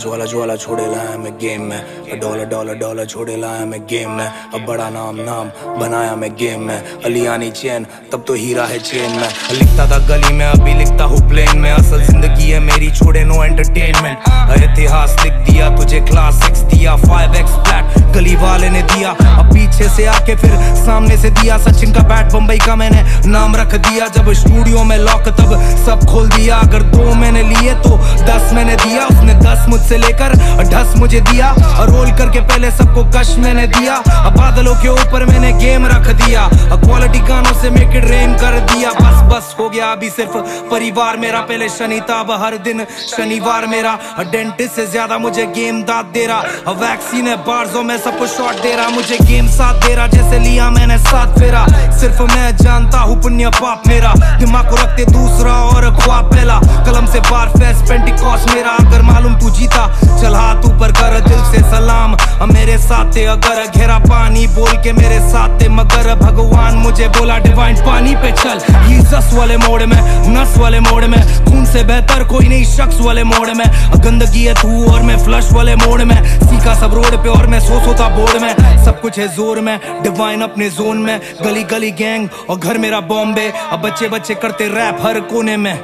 ज्वाला ज्वाला छोड़ेला है मैं गेम में, डॉलर डॉलर डॉलर छोड़ेला है मैं गेम में, अब बड़ा नाम नाम बनाया मैं गेम में, अलियानी चैन तब तो हीरा है चेन में, लिखता था गली में अभी लिखता हूँ प्लेन में, असल जिंदगी है मेरी छोड़े नो एंटरटेनमेंट, इतिहास लिख दिया तुझे क्लास 6 दिया, 5x फ्लैट गली वाले ने दिया, अब पीछे से आके फिर सामने से दिया, सचिन का बैट बम्बई का मैंने नाम रख दिया, जब स्टूडियो में लॉक तब सब खोल दिया, अगर 2 मैंने लिए तो 10 मैंने दिया, उसने 10 मुझसे लेकर 10 मुझे दिया, और रोल करके पहले सबको कश मैंने दिया, अब बादलों के ऊपर मैंने गेम रख दिया, क्वालिटी गानों से मेक इट रेन कर दिया, बस बस हो गया अभी सिर्फ परिवार मेरा, पहले शनिता हर दिन शनिवार मेरा, डेंटिस्ट से ज्यादा मुझे गेम दाद दे रहा, वैक्सीन है बार्जों में सबको शॉट दे रहा, मुझे गेम साथ दे रहा, जैसे लिया मैंने साथ फेरा, सिर्फ मैं जानता हूँ पुण्य पाप मेरा, दिमाग को रखते दूसरा और ख्वाब पहला, कलम से बार फेस पेंटिकॉस्ट मेरा, अगर मालूम तू जीता चल हाथ ऊपर कर दिल से सलाम, मेरे साथ अगर घेरा पानी बोल के मेरे साथ, मगर भगवान मुझे बोला डिवाइन पानी पे चल, ये जस वाले मोड़ में नस वाले मोड़ में, खून से बेहतर कोई नहीं शख्स वाले मोड़ में, गंदगी है तू और मैं फ्लश वाले मोड़ में, सीखा सब रोड पे और मैं सोता बोर्ड में, सब कुछ है जोर में डिवाइन अपने जोन में, गली गली गैंग और घर मेरा बॉम्बे, अब बच्चे बच्चे करते रैप हर कोने में,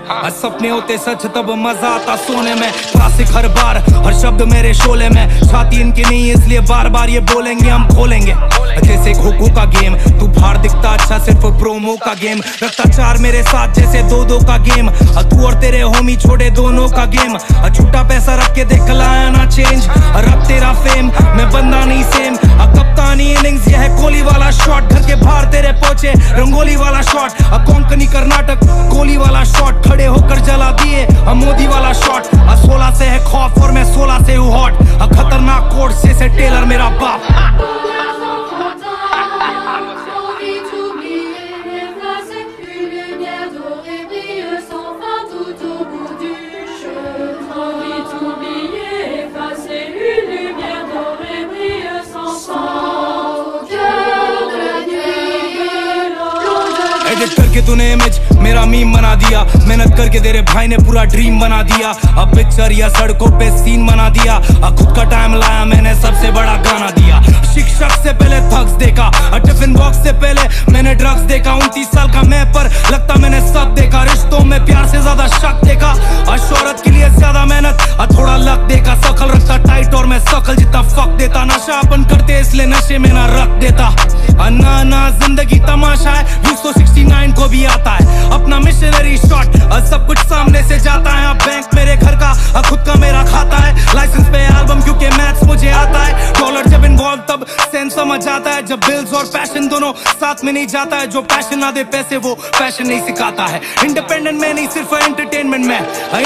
सपने होते सच तब मजा आता सोने में, क्लासिक हर बार हर शब्द मेरे शोले में, छाती इनकी नहीं इसलिए बार बार ये बोलेंगे हम खोलेंगे, जैसे खो-खो का गेम तू बाहर दिखता अच्छा सिर्फ प्रोमो का गेम, रखता 4 मेरे साथ जैसे 2-2 का गेम, तू और तेरे होमी छोड़े दोनों का गेम, छूटा पैसा रख के देख लाया ना चेंज, अब तेरा फेम मैं बंदा नहीं सेम, कप्तानी इनिंग्स ये है कोहली वाला शॉट, घर के बाहर तेरे पहुंचे रंगोली वाला शॉट, कोंकणी कर्नाटक कोहली वाला शॉट, खड़े होकर जला दिए मोदी वाला शॉट, 16 से है खौफ और मैं 16 से हूँ हॉट, खतरनाक कोर्ट से टेलर मेरा बाप। एडिट करके तूने इमेज मेरा मीम बना दिया, मेहनत करके तेरे भाई ने पूरा ड्रीम बना दिया, अब पिक्चर या सड़कों पे सीन बना दिया, खुद का टाइम लाया मैंने सबसे बड़ा गाना दिया, शिक्षक से पहले थक्स देखा, टिफिन बॉक्स से पहले मैंने ड्रग्स देखा, 29 साल का मैं पर लगता मैंने सब देखा, रिश्तों में प्यार से ज्यादा शक देखा, शोहरत के लिए ज्यादा मेहनत थोड़ा लक देखा, सकल रखता टाइट और मैं सकल जितना फक देता, नशा अपन करते इसलिए नशे में ना रख देता, ना ना जिंदगी तमाशा है, 69 को भी आता है अपना मिशनरी शॉट, सब कुछ सामने से जाता है, बैंक मेरे घर का खुद का मेरा खाता है, लाइसेंस पे एल्बम क्योंकि मैथ्स मुझे आता है, डॉलर जब इन्वॉल्व तब सेंस समझ आता है, जब बिल्स और पैशन दोनों साथ में नहीं जाता है, जो पैशन ना दे पैसे वो पैशन नहीं सिखाता है, इंडिपेंडेंट में नहीं सिर्फ एंटरटेनमेंट में,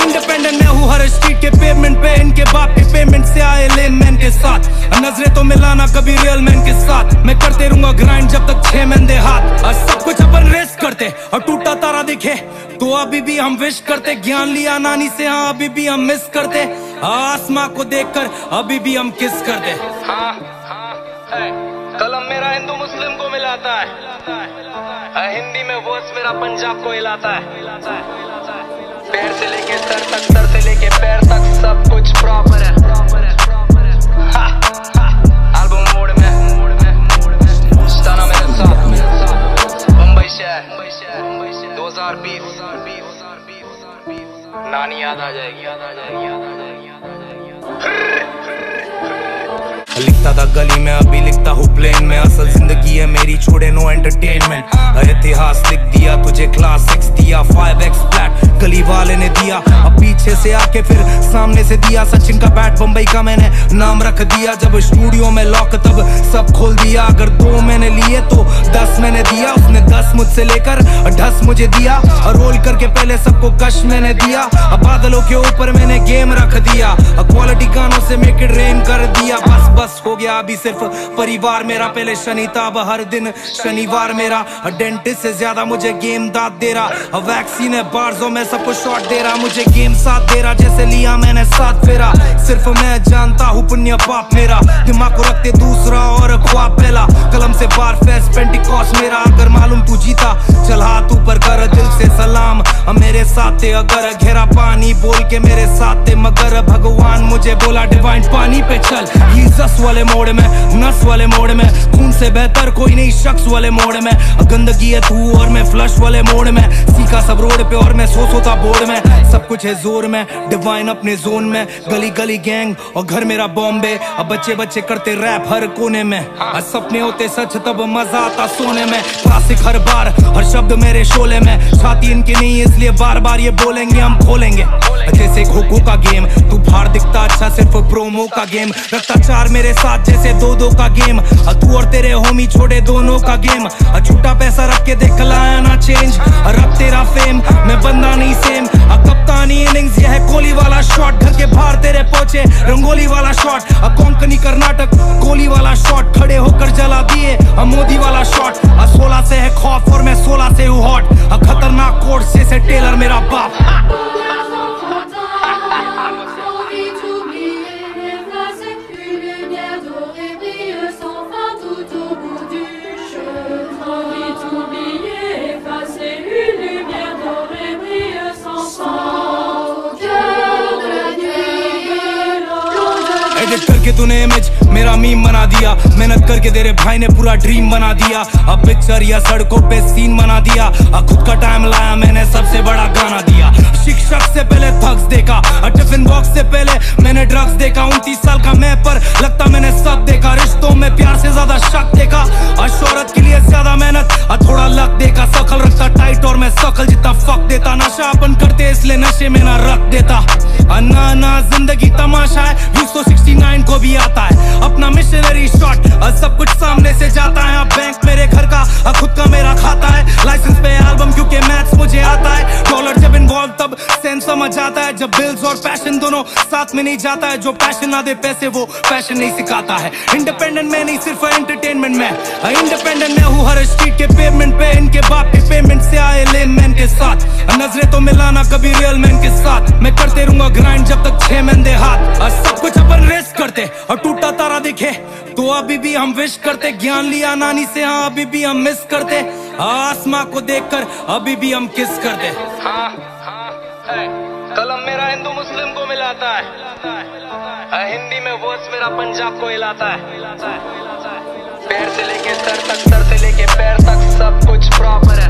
इंडिपेंडेंट में हूँ हर स्ट्रीट के पेमेंट पे, इनके बाप के पेमेंट से आए लेन मैन के साथ, नजरें तो मिलाना कभी रियल मैन के साथ, मैं करते रहूंगा ग्राइंड जब तक 6 महीने हाथ, सब कुछ अपन रेस करते और टूटा तारा दिखे तो अभी भी हम विश करते, ज्ञान लिया नानी से हाँ अभी भी हम मिस करते, आसमां को देखकर अभी भी हम किस करते, हाँ हाँ कलम मेरा हिंदू मुस्लिम को मिलाता है, हिंदी में वर्स मेरा पंजाब को हिलाता है, पैर से लेके सर तक सर से लेके पैर तक सब कुछ प्रॉपर है, एल्बम मोड में स्टाना मेरे साथ, बम्बई शहर 2020 नानी याद आ जाएगी लिखता था गली में अभी लिखता हूँ प्लेन में, असल जिंदगी है मेरी छोड़े नो एंटरटेनमेंट, इतिहास लिख दिया तुझे क्लास 6 दिया, 5x फ्लैट गली वाले ने दिया, अब पीछे से आके फिर सामने से दिया, सचिन का बैट बम्बई का मैंने नाम रख दिया, जब स्टूडियो में लॉक तब सब खोल दिया, अगर 2 मैंने लिए तो 10 मैंने दिया, उसने 10 मुझसे लेकर 10 मुझे दिया, और रोल करके पहले सबको कश मैंने दिया, बादलों के ऊपर मैंने गेम रख दिया, क्वालिटी गानों से मेक इट रेन कर दिया, बस बस हो गया अभी सिर्फ परिवार मेरा, पहले शनिता हर दिन शनिवार मेरा, डेंटिस्ट से ज्यादा मुझे गेम दाद दे रहा, वैक्सीन है बार्जों में सबको शॉट दे रहा, मुझे गेम साथ दे रहा, जैसे लिया मैंने साथ फेरा, सिर्फ मैं जानता हूँ पुण्य पाप मेरा, दिमाग को रखते दूसरा और ख्वाब पहला, कलम से बार फेस पेंटिकॉस्ट मेरा, अगर मालूम तू जीता चल हाथ ऊपर कर दिल से सलाम, मेरे साथ आते अगर, घेरा पानी बोल के मेरे साथ थे मगर भगवान मुझे बोला डिवाइन पानी पे चल। जीसस वाले मोड़ में, नस वाले मोड़ में, खून से बेहतर कोई नहीं शख्स वाले मोड़ में, गंदगी है तू और मैं फ्लश वाले मोड़ में, सीखा सब रोड पे और मैं सोता बोर्ड में, सब कुछ है जोर में डिवाइन अपने जोन में, गली गली गैंग और घर मेरा बॉम्बे, अब बच्चे बच्चे करते रैप हर कोने में, आज सपने होते सच तब मजा आता सोने में, क्लासिक हर बार हर शब्द मेरे शोले में, छाती इनकी नहीं इसलिए बार बार ये बोलेंगे हम खोलेंगे जैसे खो-खो का गेम, तू बाहर दिखता अच्छा सिर्फ प्रोमो का गेम, रखता चार मेरे साथ जैसे दो का गेम, तू और तेरे होमी छोड़े दोनों का गेम, झूठा पैसा रख के देख लाया ना चेंज, रब तेरा फेम मैं बंदा नहीं सेम, कप्तानी इनिंग्स यह है कोहली वाला शॉट, घर के बाहर तेरे पहुंचे रंगोली वाला शॉट, कोंकणी कर्नाटक कोहली वाला शॉट, खड़े होकर जला दिए मोदी वाला शॉट, 16 से है खौफ और मैं 16 से हूँ हॉट, खतरनाक कोर्स जैसे टेलर मेरा बाप। एडिट करके तूने इमेज मेरा मीम बना दिया, मेहनत करके तेरे भाई ने पूरा ड्रीम बना दिया, अब पिक्चर या सड़कों पे सीन बना दिया, खुद का टाइम लाया मैंने सबसे बड़ा गाना दिया, शिक्षक से पहले थक्स देखा, टिफिन बॉक्स से पहले मैंने ड्रग्स देखा, 29 साल का मैं पर लगता मैंने सब देखा, रिश्तों में प्यार से ज्यादा शक देखा, शोहरत के लिए ज्यादा मेहनत थोड़ा लक देखा, सकल रखता टाइट और मैं सकल जितना फक देता, नशा अपन करते इसलिए नशे में ना रख देता, ना ना जिंदगी तमाशा है, 269 को भी आता है अपना मिशनरी शॉट, सब कुछ सामने से जाता है, बैंक मेरे घर का खुद का मेरा खाता है, लाइसेंस पे एल्बम क्योंकि मैथ्स मुझे आता है, डॉलर जब इन्वॉल्व तब सेंस समझ आता है, जब बिल्स और पैशन दोनों साथ में नहीं जाता है, जो पैशन ना दे पैसे वो पैशन नहीं सिखाता है, इंडिपेंडेंट मैं नहीं सिर्फ एंटरटेनमेंट में, इंडिपेंडेंट मैं हूँ हर स्ट्रीट के पेमेंट पे, इनके बाप के पेमेंट से आए लेम मैन के साथ, नजरें तो मिलाना कभी रियल मैन के साथ, मैं करते रहूंगा ग्राइंड जब तक छह मंदे हाथ, सब कुछ अपन रेस करते और टूटा तारा दिखे तो अभी भी हम विश करते, ज्ञान लिया नानी से हाँ अभी भी हम मिस करते, आसमां को देखकर अभी भी हम किस करते, हाँ हाँ है कलम मेरा हिंदू मुस्लिम को मिलाता है, हिंदी में वर्ड्स मेरा पंजाब को हिलाता है, पैर से लेके सर तक, सर से लेके पैर तक सब कुछ प्रॉपर है।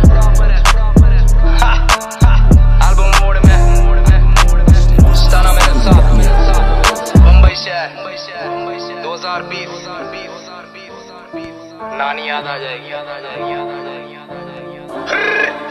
नानी याद आ जाएगी, याद आ जाएगी, याद आ जाएगी, याद आ जाएगी।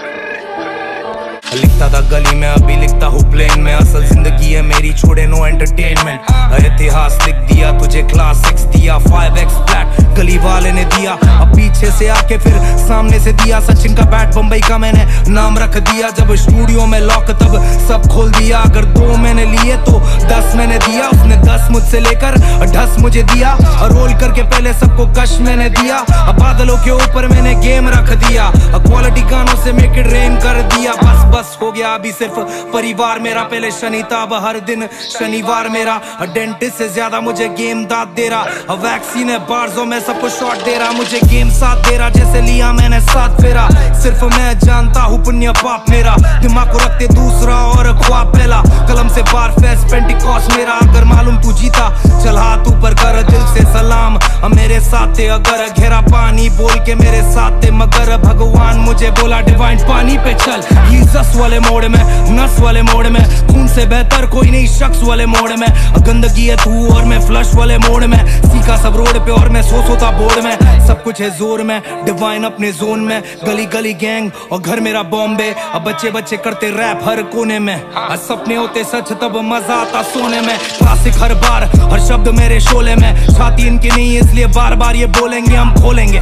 लिखता था गली में अभी लिखता हूँ प्लेन में, असल जिंदगी है मेरी छोड़े नो एंटरटेनमेंट, इतिहास लिख दिया तुझे क्लास 6 दिया, 5x फ्लैट गली वाले ने दिया, अब पीछे से आके फिर सामने से दिया, सचिन का बैट बम्बई का मैंने नाम रख दिया, जब स्टूडियो में लॉक तब सब खोल दिया, अगर 2 मैंने लिए तो 10 मैंने दिया, उसने 10 मुझसे लेकर 10 मुझे दिया, रोल करके पहले सबको कश मैंने दिया, बादलों के ऊपर मैंने गेम रख दिया, क्वालिटी गानों से मेक इट रेन कर दिया, बस बस हो गया अभी सिर्फ परिवार मेरा, पहले शनिता अब हर दिन शनिवार मेरा, डेंटिस्ट से ज्यादा मुझे गेम दाद दे रहा, वैक्सीन है बार्सों में सबको शॉट दे रहा, मुझे गेम साथ दे रहा जैसे लिया मैंने साथ फेरा, सिर्फ मैं जानता हूँ पुण्य पाप मेरा, दिमाग को रखते दूसरा और ख्वाब पहला, कलम से बार फेस पेंटिकॉस्ट मेरा, अगर मालूम तू जीता चल हाथ ऊपर कर दिल से सलाम, मेरे साथ थे अगर, घेरा पानी बोल के मेरे साथ थे मगर भगवान मुझे बोला डिवाइन पानी पे चल। जीसस वाले मोड़ में, नस वाले मोड़ में, खून से बेहतर कोई नहीं शख्स वाले मोड़ में, गंदगी है तू और मैं फ्लश वाले मोड़ में, सीखा सब रोड पे और मैं सोता बोर्ड में, सब कुछ है जोर में डिवाइन अपने जोन में, गली गली गैंग और घर मेरा बॉम्बे, अब बच्चे बच्चे करते रैप हर कोने में, सपने होते सच तब मजा आता सोने में, क्लासिक हर बार हर शब्द मेरे शोले में, छाती इनकी नहीं इसलिए बार बार ये बोलेंगे हम खोलेंगे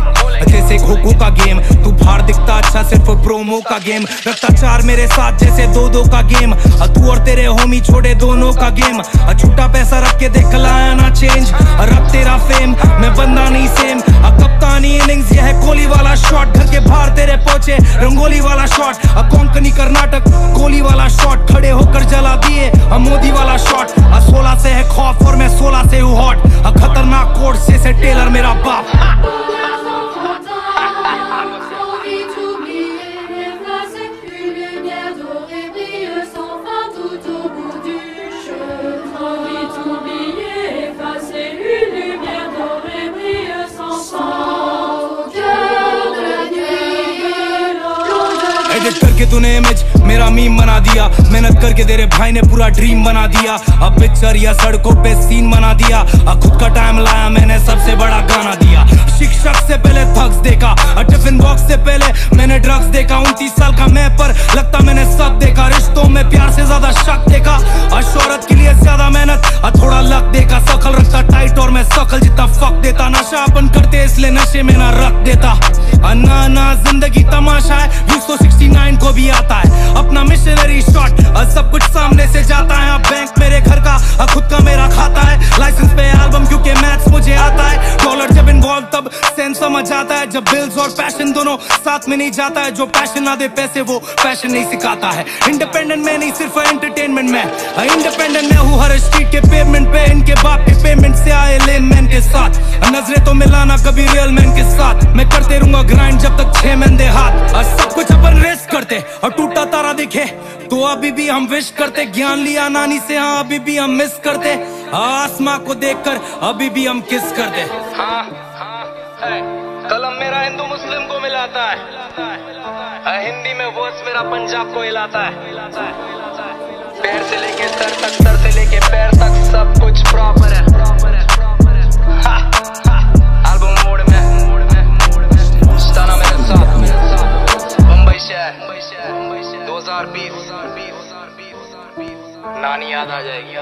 जैसे खो-खो का गेम, तू बाहर दिखता अच्छा सिर्फ प्रोमो का गेम, रखता चार मेरे साथ जैसे दो का गेम, तू और तेरे होमी छोड़े दोनों का गेम, झूठा पैसा रख के देख लाया ना चेंज, रब तेरा फेम मैं बंदा नहीं सेम, कप्तानी इनिंग्स यह है कोहली वाला शॉट, घर के बाहर तेरे पहुंचे रंगोली वाला शॉट, कोंकणी कर्नाटक कोहली वाला शॉट, खड़े होकर जला दिए मोदी वाला शॉट, 16 से है खौफ और मैं 16 से हूँ हॉट, खतरनाक कोर्स जैसे टेलर मेरा बाप। करके तूने इमेज मेरा मीम बना दिया, मेहनत करके तेरे भाई ने पूरा ड्रीम बना दिया। अब पिक्चर या सड़कों पे सीन बना दिया, अब खुद का टाइम लाया मैंने सबसे बड़ा गाना दिया। शिक्षक से पहले थक्स देखा, टिफिन बॉक्स से पहले मैंने ड्रग्स देखा। 29 साल का मैं पर लगता मैंने सब देखा, रिश्तों में प्यार से ज्यादा शक देखा, और शोहरत के लिए ज्यादा मेहनत और थोड़ा लक देखा। सकल रखता टाइट और मैं सकल जितना फक देता, नशा अपन करते इसलिए नशे में ना रख देता। ना ना जिंदगी तमाशा है, 269 को भी आता है अपना मिशनरी शॉट, सब कुछ सामने से जाता है। बैंक मेरे घर का खुद का मेरा खाता है, लाइसेंस पे एल्बम क्योंकि मैथ्स मुझे आता है। डॉलर जब इन्वॉल्व तब सेंस समझ आता है, जब बिल्स और पैशन दोनों साथ में नहीं जाता है। जो पैशन ना दे पैसे वो पैशन नहीं सिखाता है। इंडिपेंडेंट मैं नहीं सिर्फ एंटरटेनमेंट में, इंडिपेंडेंट मैं हूँ हर स्ट्रीट के पेमेंट पे, इनके बाप के पेमेंट से आए लेन मैन के साथ। नजरे तो मिलाना कभी रियल मैन के साथ, मैं करते रहूंगा ग्राइंड जब तक छह मैन दे हाथ। सब कुछ अपन रेस्ट करते और टूटा तारा दिखे तो अभी भी हम विश करते। ज्ञान लिया नानी से, हाँ अभी भी हम मिस करते, आसमां को देखकर अभी भी हम किस करते। हाँ हाँ कलम मेरा हिंदू मुस्लिम को मिलाता है, हिंदी में वर्ड्स मेरा पंजाब को हिलाता है। पैर से लेके सर तक, सर से लेके पैर तक सब कुछ प्रॉपर है। एल्बम मोड में मेरे साथ मुंबई शहर 2020, नानी याद आ जाएगी।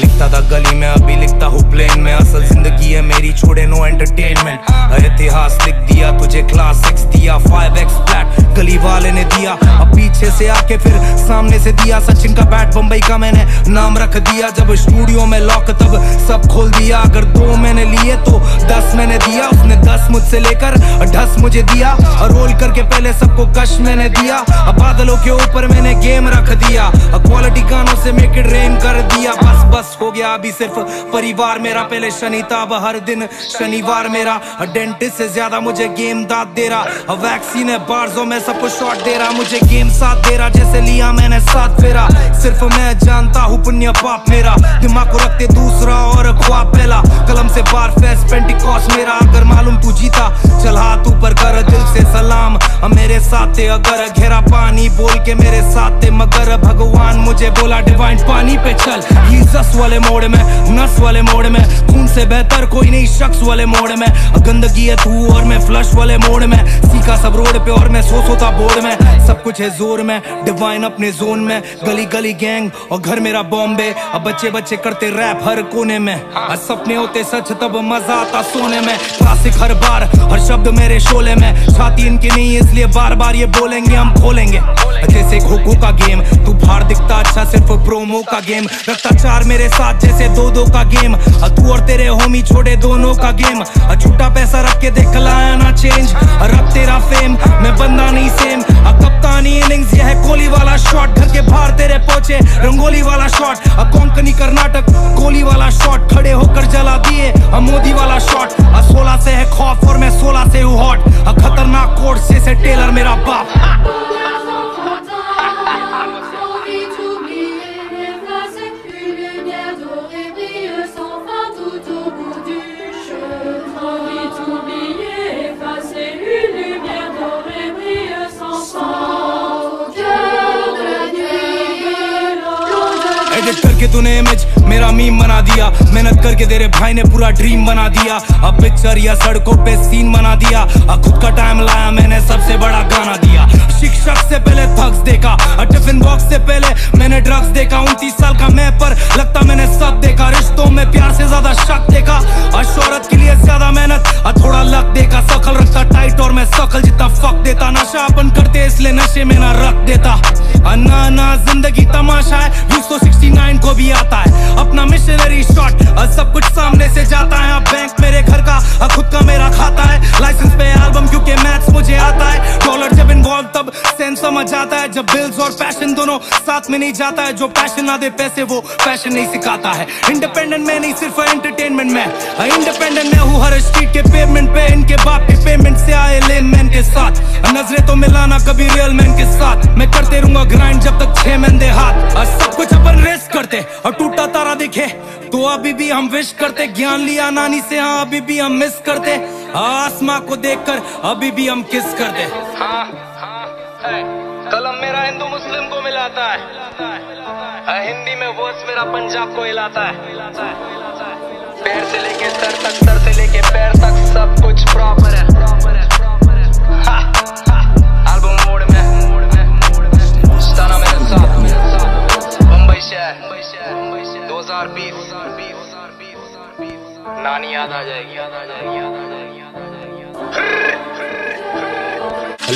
लिखता था गली में, अभी लिखता हूँ प्लेन में। असल जिंदगी है मेरी, छोड़े नो एंटरटेनमेंट। इतिहास लिख दिया तुझे, क्लास 6 दिया, 5x फ्लैट गली वाले ने दिया। अब पीछे से आके फिर सामने से दिया, सचिन का बैट बम्बई का मैंने नाम रख दिया। जब स्टूडियो में लॉक तब सब खोल दिया, अगर 2 मैंने लिए तो 10 मैंने दिया। उसने 10 मुझसे लेकर 10 मुझे दिया, और रोल करके पहले सबको कश मैंने दिया। अब बादलों के ऊपर मैंने गेम रख दिया, क्वालिटी गानों से मेक इट रेन कर दिया। बस बस हो गया अभी सिर्फ परिवार मेरा, पहले शनिता हर दिन शनिवार मेरा। डेंटिस्ट से ज्यादा मुझे गेम दाद दे रहा, वैक्सीन है बार्जों में सबको शॉट दे रहा। मुझे गेम साथ दे रहा, जैसे लिया मैंने साथ फेरा। सिर्फ मैं जानता हूँ पुण्य पाप मेरा, दिमाग को रखते दूसरा और ख्वाब पहला। कलम से बार फेस पेंटिकॉस मेरा, अगर मालूम तू जीता चल हाथ ऊपर कर दिल से सलाम। मेरे साथ अगर घेरा पानी बोल के मेरे साथ, मगर भगवान मुझे बोला डिवाइन पानी पे चल। ये जस वाले मोड़ में, नस वाले मोड़ में, खून से बेहतर कोई नहीं शख्स वाले मोड़ में। गंदगी है तू और मैं फ्लश वाले मोड़ में, सीखा सब रोड पे और मैं सोता बोर्ड में। सब कुछ है जोर में, डिवाइन अपने जोन में। गली गली गैंग और घर मेरा बॉम्बे, अब बच्चे बच्चे करते रैप हर कोने में। सपने होते सच तब मजा आता सोने में। क्लासिक हर बार, हर शब्द मेरे शोले में। छाती इनकी नहीं इसलिए बार बार ये बोलेंगे हम खोलेंगे, जैसे खो-खो का गेम। तू बाहर दिखता अच्छा सिर्फ प्रोमो का गेम, रखता 4 मेरे साथ जैसे 2-2 का गेम। तू और तेरे होमी छोड़े दोनों का गेम, छूटा पैसा रख के देख लाया ना चेंज। रब तेरा फेम, मैं बंदा नहीं सेम। कप्तानी इनिंग्स ये है कोहली वाला शॉट, घर के बाहर तेरे पहुंचे रंगोली वाला शॉट। कोंकणी कर्नाटक कोहली वाला शॉट, खड़े होकर जला दिए मोदी वाला शॉट। 16 से है खौफ और मैं 16 से हूँ हॉट, खतरनाक कोर्ट से टेलर मेरा बाप। करके तूने इमेज मेरा मीम बना दिया, मेहनत करके तेरे भाई ने पूरा ड्रीम बना दिया। अब पिक्चर या सड़कों पे सीन बना दिया, खुद का टाइम लाया मैंने सबसे बड़ा गाना दिया। शिक्षक से पहले थक्स देखा, टिफिन बॉक्स से पहले मैंने ड्रग्स देखा। 29 साल का मैं पर लगता मैंने सब देखा, रिश्तों में प्यार से ज्यादा शक देखा, और शोहरत के लिए ज्यादा मेहनत और थोड़ा लक देखा। सकल रखता टाइट और मैं सकल जितना फक देता, नशा अपन करते इसलिए नशे में ना रख देता। ना ना जिंदगी तमाशा है, 269 को भी आता है अपना मिशनरी शॉट, सब कुछ सामने से जाता है। बैंक मेरे घर का खुद का मेरा खाता है, लाइसेंस पे एल्बम क्योंकि मैथ्स मुझे आता है। डॉलर जब इन्वॉल्व तब टाइम समझ आता है जब बिल्स और पैशन दोनों साथ में नहीं जाता है। जो पैशन ना दे पैसे वो पैशन नहीं सिखाता है। इंडिपेंडेंट मैं नहीं सिर्फ एंटरटेनमेंट में, इंडिपेंडेंट मैं हूँ हर स्ट्रीट के पेमेंट पे। इनके बाप के पेमेंट से आए लेन मैन के साथ, नजरें तो मिलाना कभी रियल मैन के साथ। मैं करते रहूंगा ग्राइंड जब तक छह मैन दे हाथ। और सब कुछ अपन रेस करते और टूटा तारा दिखे तो अभी भी हम विश करते। ज्ञान लिया नानी से हाँ अभी भी हम मिस करते। आसमां को देखकर अभी भी हम किस करते। हाँ हाँ कलम मेरा हिंदू मुस्लिम को मिलाता है, हिंदी में वर्स मेरा पंजाब को हिलाता है। पैर से लेके सर तक, सर से लेके पैर तक सब कुछ प्रॉपर है। एल्बम मोड में स्टाना मेरे साथ, मुंबई शहर 2020। नानी याद आ जाएगी, याद आ जाएगी, याद आ जाएगी, याद आ जाएगी।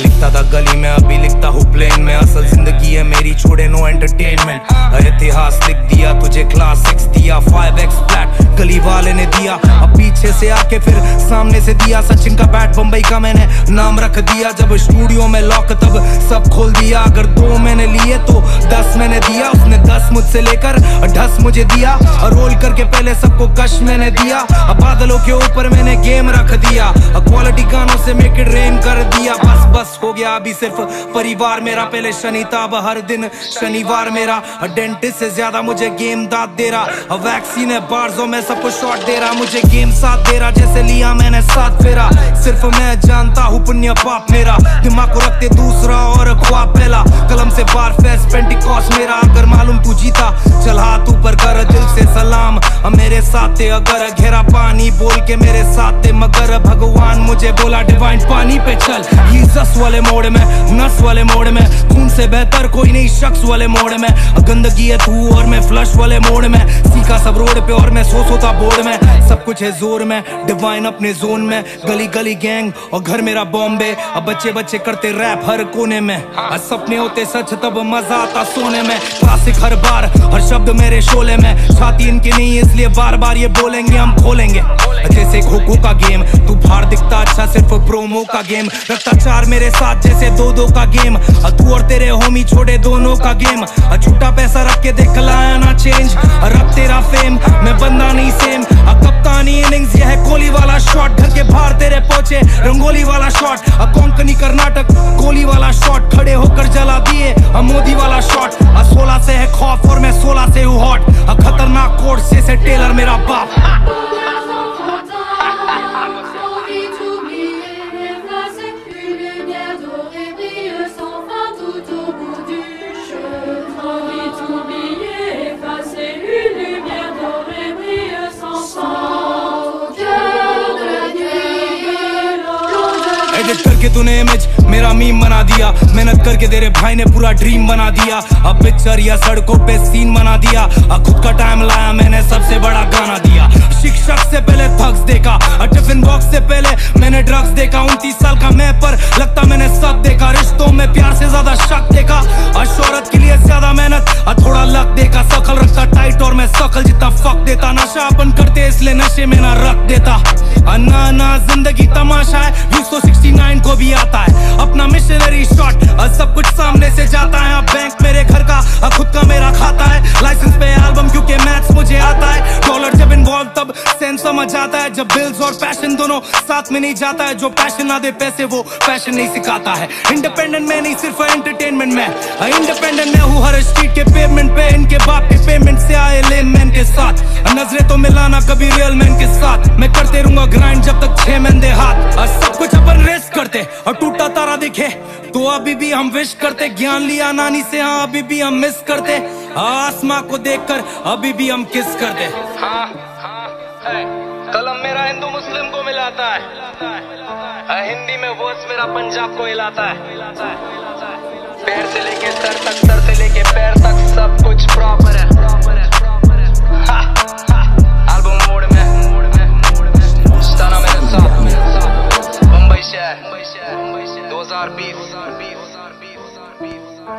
लिखता था गली में अभी लिखता हूँ प्लेन में। असल जिंदगी है मेरी छोड़े नो एंटरटेनमेंट। इतिहास लिख दिया तुझे क्लास 6 दिया 5x फ्लैट गली वाले ने दिया। अब पीछे से आके फिर सामने से दिया। सचिन का बैट बम्बई का मैंने नाम रख दिया। जब स्टूडियो में लॉक तब सब खोल दिया। अगर 2 मैंने लिए तो 10 मैंने दिया। उसने 10 मुझसे लेकर 10 मुझे दिया। और रोल करके पहले सबको कश मैंने दिया। अब बादलों के ऊपर मैंने गेम रख दिया। क्वालिटी गानों से मेक इट रेन कर दिया। बस बस हो गया अभी सिर्फ परिवार मेरा। पहले शनि था अब हर दिन शनिवार मेरा। डेंटिस्ट से ज्यादा मुझे गेम दाद दे रहा। वैक्सीन है बार्जो में सबको शॉट दे रहा। मुझे गेम साथ दे रहा जैसे लिया मैंने साथ फेरा। सिर्फ मैं जानता हूँ पुण्य पाप मेरा। दिमाग को रखते दूसरा और ख्वाब पहला। कलम से बार फेस पेंटिकॉस मेरा। अगर मालूम तू जीता चल हाथ ऊपर कर दिल से सलाम। मेरे साथ थे अगर घेरा पानी बोल के मेरे साथ थे, मगर भगवान मुझे बोला डिवाइन पानी पे चल। जीसस वाले मोड़ में, नस वाले मोड़ में, खून से बेहतर कोई नहीं शख्स वाले मोड़ में। गंदगी है तू और मैं फ्लश वाले मोड़ में। सीखा सब रोड पे और मैं सोता बोर्ड में। सब कुछ है जोर में डिवाइन अपने जोन में। गली गली गैंग और घर मेरा बॉम्बे। अब बच्चे बच्चे करते रैप हर कोने में। सपने होते सच तब मजा आता सोने में। क्लासिक हर बार हर शब्द मेरे शोले में। छाती इनकी नहीं इसलिए बार बार ये बोलेंगे हम खोलेंगे जैसे खो-खो का गेम। तू बाहर दिखता अच्छा सिर्फ प्रोमो का गेम। रखता 4 मेरे साथ जैसे 2-2 का गेम। तू और तेरे होमी छोड़े दोनों का गेम। झूठा पैसा रख के देख लाया ना चेंज। रब तेरा फेम मैं बंदा नहीं सेम। कप्तानी इनिंग्स यह है कोहली वाला शॉट। घर के बाहर तेरे पहुंचे रंगोली वाला शॉट। कोंकणी कर्नाटक कोहली वाला शॉट। खड़े होकर जला दिए मोदी वाला शॉट। 16 से है खौफ और मैं 16 से हूँ हॉट। खतरनाक कोर्स जैसे टेलर मेरा बाप। एडिट करके तूने इमेज मेरा मीम बना दिया। मेहनत करके तेरे भाई ने पूरा ड्रीम बना दिया। अब पिक्चर या सड़कों पे सीन बना दिया। खुद का टाइम लाया मैंने सबसे बड़ा गाना दिया। शिक्षक से पहले थक्स देखा, टिफिन बॉक्स से पहले मैंने ड्रग्स देखा। 29 साल का मैं पर लगता मैंने सब देखा। रिश्तों में प्यार से ज्यादा शक देखा। शोहरत के लिए ज्यादा मेहनत थोड़ा लक देखा। सकल रखता टाइट और मैं सकल जितना फक देता। नशा अपन करते इसलिए नशे में ना रख देता। ना ना जिंदगी तमाशा है 69 को भी आता है। अपना मिशनरी शॉट सब कुछ सामने से जाता है। बैंक मेरे घर का खुद का मेरा खाता है। लाइसेंस पे एल्बम क्योंकि मैथ्स मुझे आता है। डॉलर जब इन्वॉल्व तब सेंस समझ आता है। जब बिल्स और पैशन दोनों साथ में नहीं जाता है। जो पैशन ना दे पैसे वो पैशन नहीं सिखाता है। इंडिपेंडेंट मैं नहीं सिर्फ एंटरटेनमेंट में, इंडिपेंडेंट मैं हूँ हर स्ट्रीट के पेमेंट पे। इनके बाप के पेमेंट से आए लेन मैन के साथ, नजरें तो मिलाना कभी रियल मैन के साथ। मैं करते रहूंगा ग्राइंड जब तक 6 मैन दे हाथ। सब कुछ अपन रेस करते और टूटा तारा दिखे तो अभी भी हम विश करते। ज्ञान लिया नानी से हाँ अभी भी हम मिस करते। आसमां को देखकर अभी भी हम किस करते। हाँ हाँ कलम मेरा हिंदू मुस्लिम को मिलाता है, हिंदी में वर्स मेरा पंजाब को हिलाता है। पैर से लेके सर तक, सर से लेके पैर तक सब कुछ प्रॉपर है। एल्बम मोड में स्टाना मेरे साथ, मुंबई शहर 2020।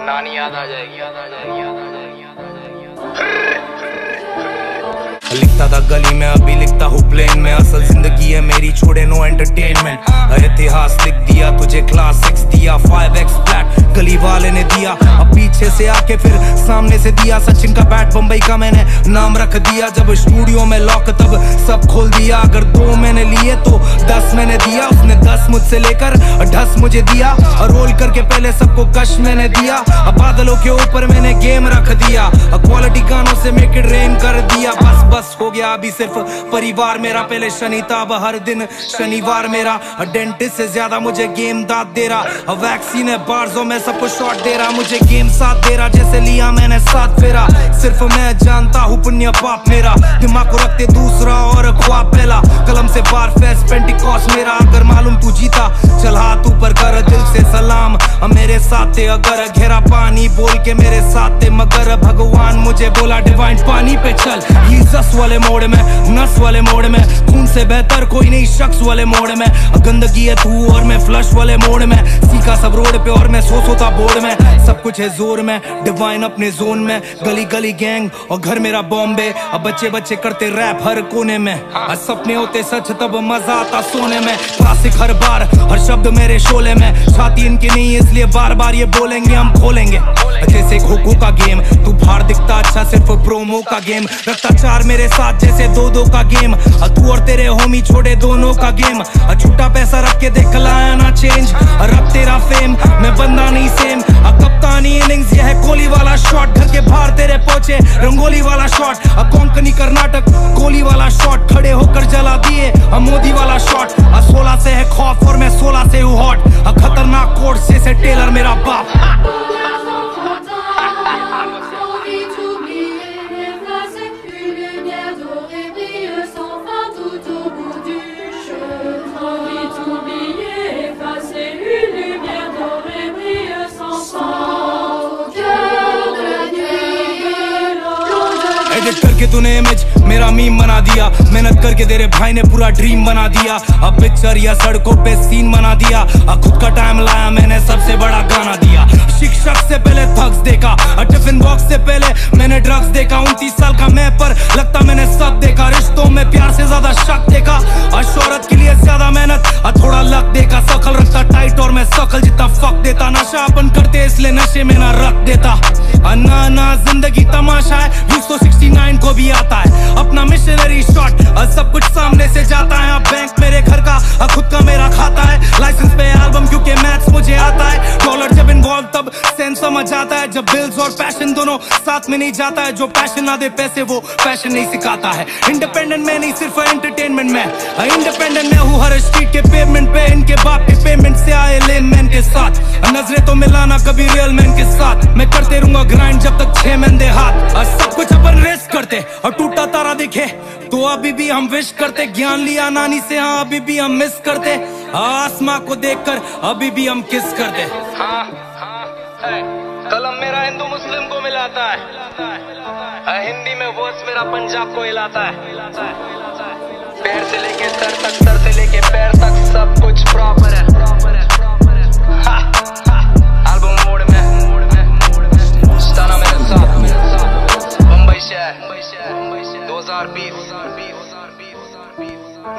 नानी याद आ जाएगी, याद आ जाएगी, याद आ जाएगी, याद आ जाएगी, याद आ जाएगी। लिखता था गली में अभी लिखता हूँ प्लेन में। असल जिंदगी है मेरी छोड़े नो एंटरटेनमेंट। इतिहास लिख दिया तुझे क्लास 6 दिया 5x फ्लैट गली वाले ने दिया, अब पीछे से आके फिर सामने से दिया। सचिन का बैट बम्बई का मैंने नाम रख दिया, जब स्टूडियो में लॉक तब सब खोल दिया। अगर 2 मैंने लिए तो 10 मैंने दिया, उसने 10 मुझसे लेकर ढस मुझे दिया। और रोल करके पहले सबको कश मैंने दिया, अब बादलों के ऊपर मैंने गेम रख दिया। क्वालिटी गानों से मेक इट रेन कर दिया। बस बस हो गया अभी सिर्फ परिवार मेरा, पहले शनिता अब हर दिन शनिवार मेरा। डेंटिस्ट से ज्यादा मुझे गेम दाद दे रहा, वैक्सीन है बार्जों में सबको शॉट दे रहा। मुझे गेम साथ दे रहा, जैसे लिया मैंने साथ फेरा। सिर्फ मैं जानता हूँ पुण्य पाप मेरा, दिमाग को रखते दूसरा और ख्वाब पहला। कलम से बार फेस पेंटिकॉस्ट मेरा, अगर मालूम तू जीता चल हाथ ऊपर कर दिल से सलाम। अब मेरे साथ अगर घेरा पानी बोल के मेरे साथ थे, मगर भगवान मुझे बोला डिवाइन पानी पे चल। ये जस वाले मोड़ में, नस वाले मोड़ में, खून से बेहतर कोई नहीं शख्स वाले मोड़ में। गंदगी है तू और मैं फ्लश वाले मोड़ में, सीखा सब रोड पे और मैं सोता बोर्ड में। सब कुछ है जोर में, डिवाइन अपने जोन में। गली गली गैंग और घर मेरा बॉम्बे, अब बच्चे बच्चे करते रैप हर कोने में। सपने होते सच तब मजा आता सोने में। क्लासिक हर बार हर शब्द मेरे शोले में, छाती इनकी नहीं इसलिए बार बार ये बोलेंगे हम खोलेंगे। जैसे खोखो का गेम तू बाहर दिखता अच्छा, सिर्फ प्रोमो का गेम रखता 4 मेरे साथ जैसे 2-2 का गेम। तू और तेरे होमी छोड़े दोनों का गेम, छुट्टा पैसा रख के देख लाया ना चेंज। रब तेरा फेम मैं बंदा नहीं सेम, कप्तानी इनिंग्स यह है कोहली वाला शॉट। घर के बाहर तेरे पहुंचे रंगोली वाला शॉट, कोंकणी कर्नाटक कोहली वाला शॉट। खड़े होकर जला दिए मोदी वाला शॉट, 16 से है खौफ और मैं 16 से हूँ हॉट। खतरनाक कोर्स जैसे टेलर मेरा बाप। करके तूने इमेज मेरा मीम बना दिया, मेहनत करके तेरे भाई ने पूरा ड्रीम बना दिया। अब पिक्चर या सड़कों पे सीन बना दिया, खुद का टाइम लाया मैंने सबसे बड़ा गाना दिया। शिक्षक से पहले थक्स देखा, टिफिन बॉक्स से पहले मैंने ड्रग्स देखा। 29 साल का मैं पर लगता मैंने सब देखा, रिश्तों में प्यार से ज्यादा शक देखा। शोहरत के लिए ज्यादा मेहनत थोड़ा लक देखा, शकल रखता टाइट और मैं शकल जितना फक देता। नशा अपन करते इसलिए नशे में ना रख देता, ना ना जिंदगी तमाशा है, 269 को भी आता है अपना मिशनरी शॉट। सब कुछ सामने से जाता है, बैंक मेरे घर का खुद का मेरा खाता है। लाइसेंस पे एल्बम क्योंकि मैथ्स मुझे आता है, डॉलर जब इन्वॉल्व तब सेंस समझ आता है। जब बिल्स और पैशन दोनों साथ में नहीं जाता है, जो पैशन ना दे पैसे वो पैशन नहीं सिखाता है। इंडिपेंडेंट मैं नहीं सिर्फ एंटरटेनमेंट में, इंडिपेंडेंट मैं हूँ हर स्ट्रीट के पेमेंट पे। इनके बाप के पेमेंट से आए लेन मैन के साथ, नजरे तो मिलाना कभी रियल मैन के साथ। मैं करते रहूंगा ग्राइंड जब तक 6 मैन दे हाथ। सब कुछ अपन रेस करते और टूटा तारा दिखे तो अभी भी हम विश करते। ज्ञान लिया नानी से, हाँ अभी भी हम मिस करते। आसमां को देखकर अभी भी हम किस करते। हाँ, हाँ, कलम मेरा हिंदू मुस्लिम को मिलाता है, हिंदी में वर्स मेरा पंजाब को हिलाता है। पैर से लेके सर तक, सर से लेके पैर तक सब कुछ प्रॉपर है। एल्बम मोड में ताना मेरे साथ में, बम्बई शहर 2020।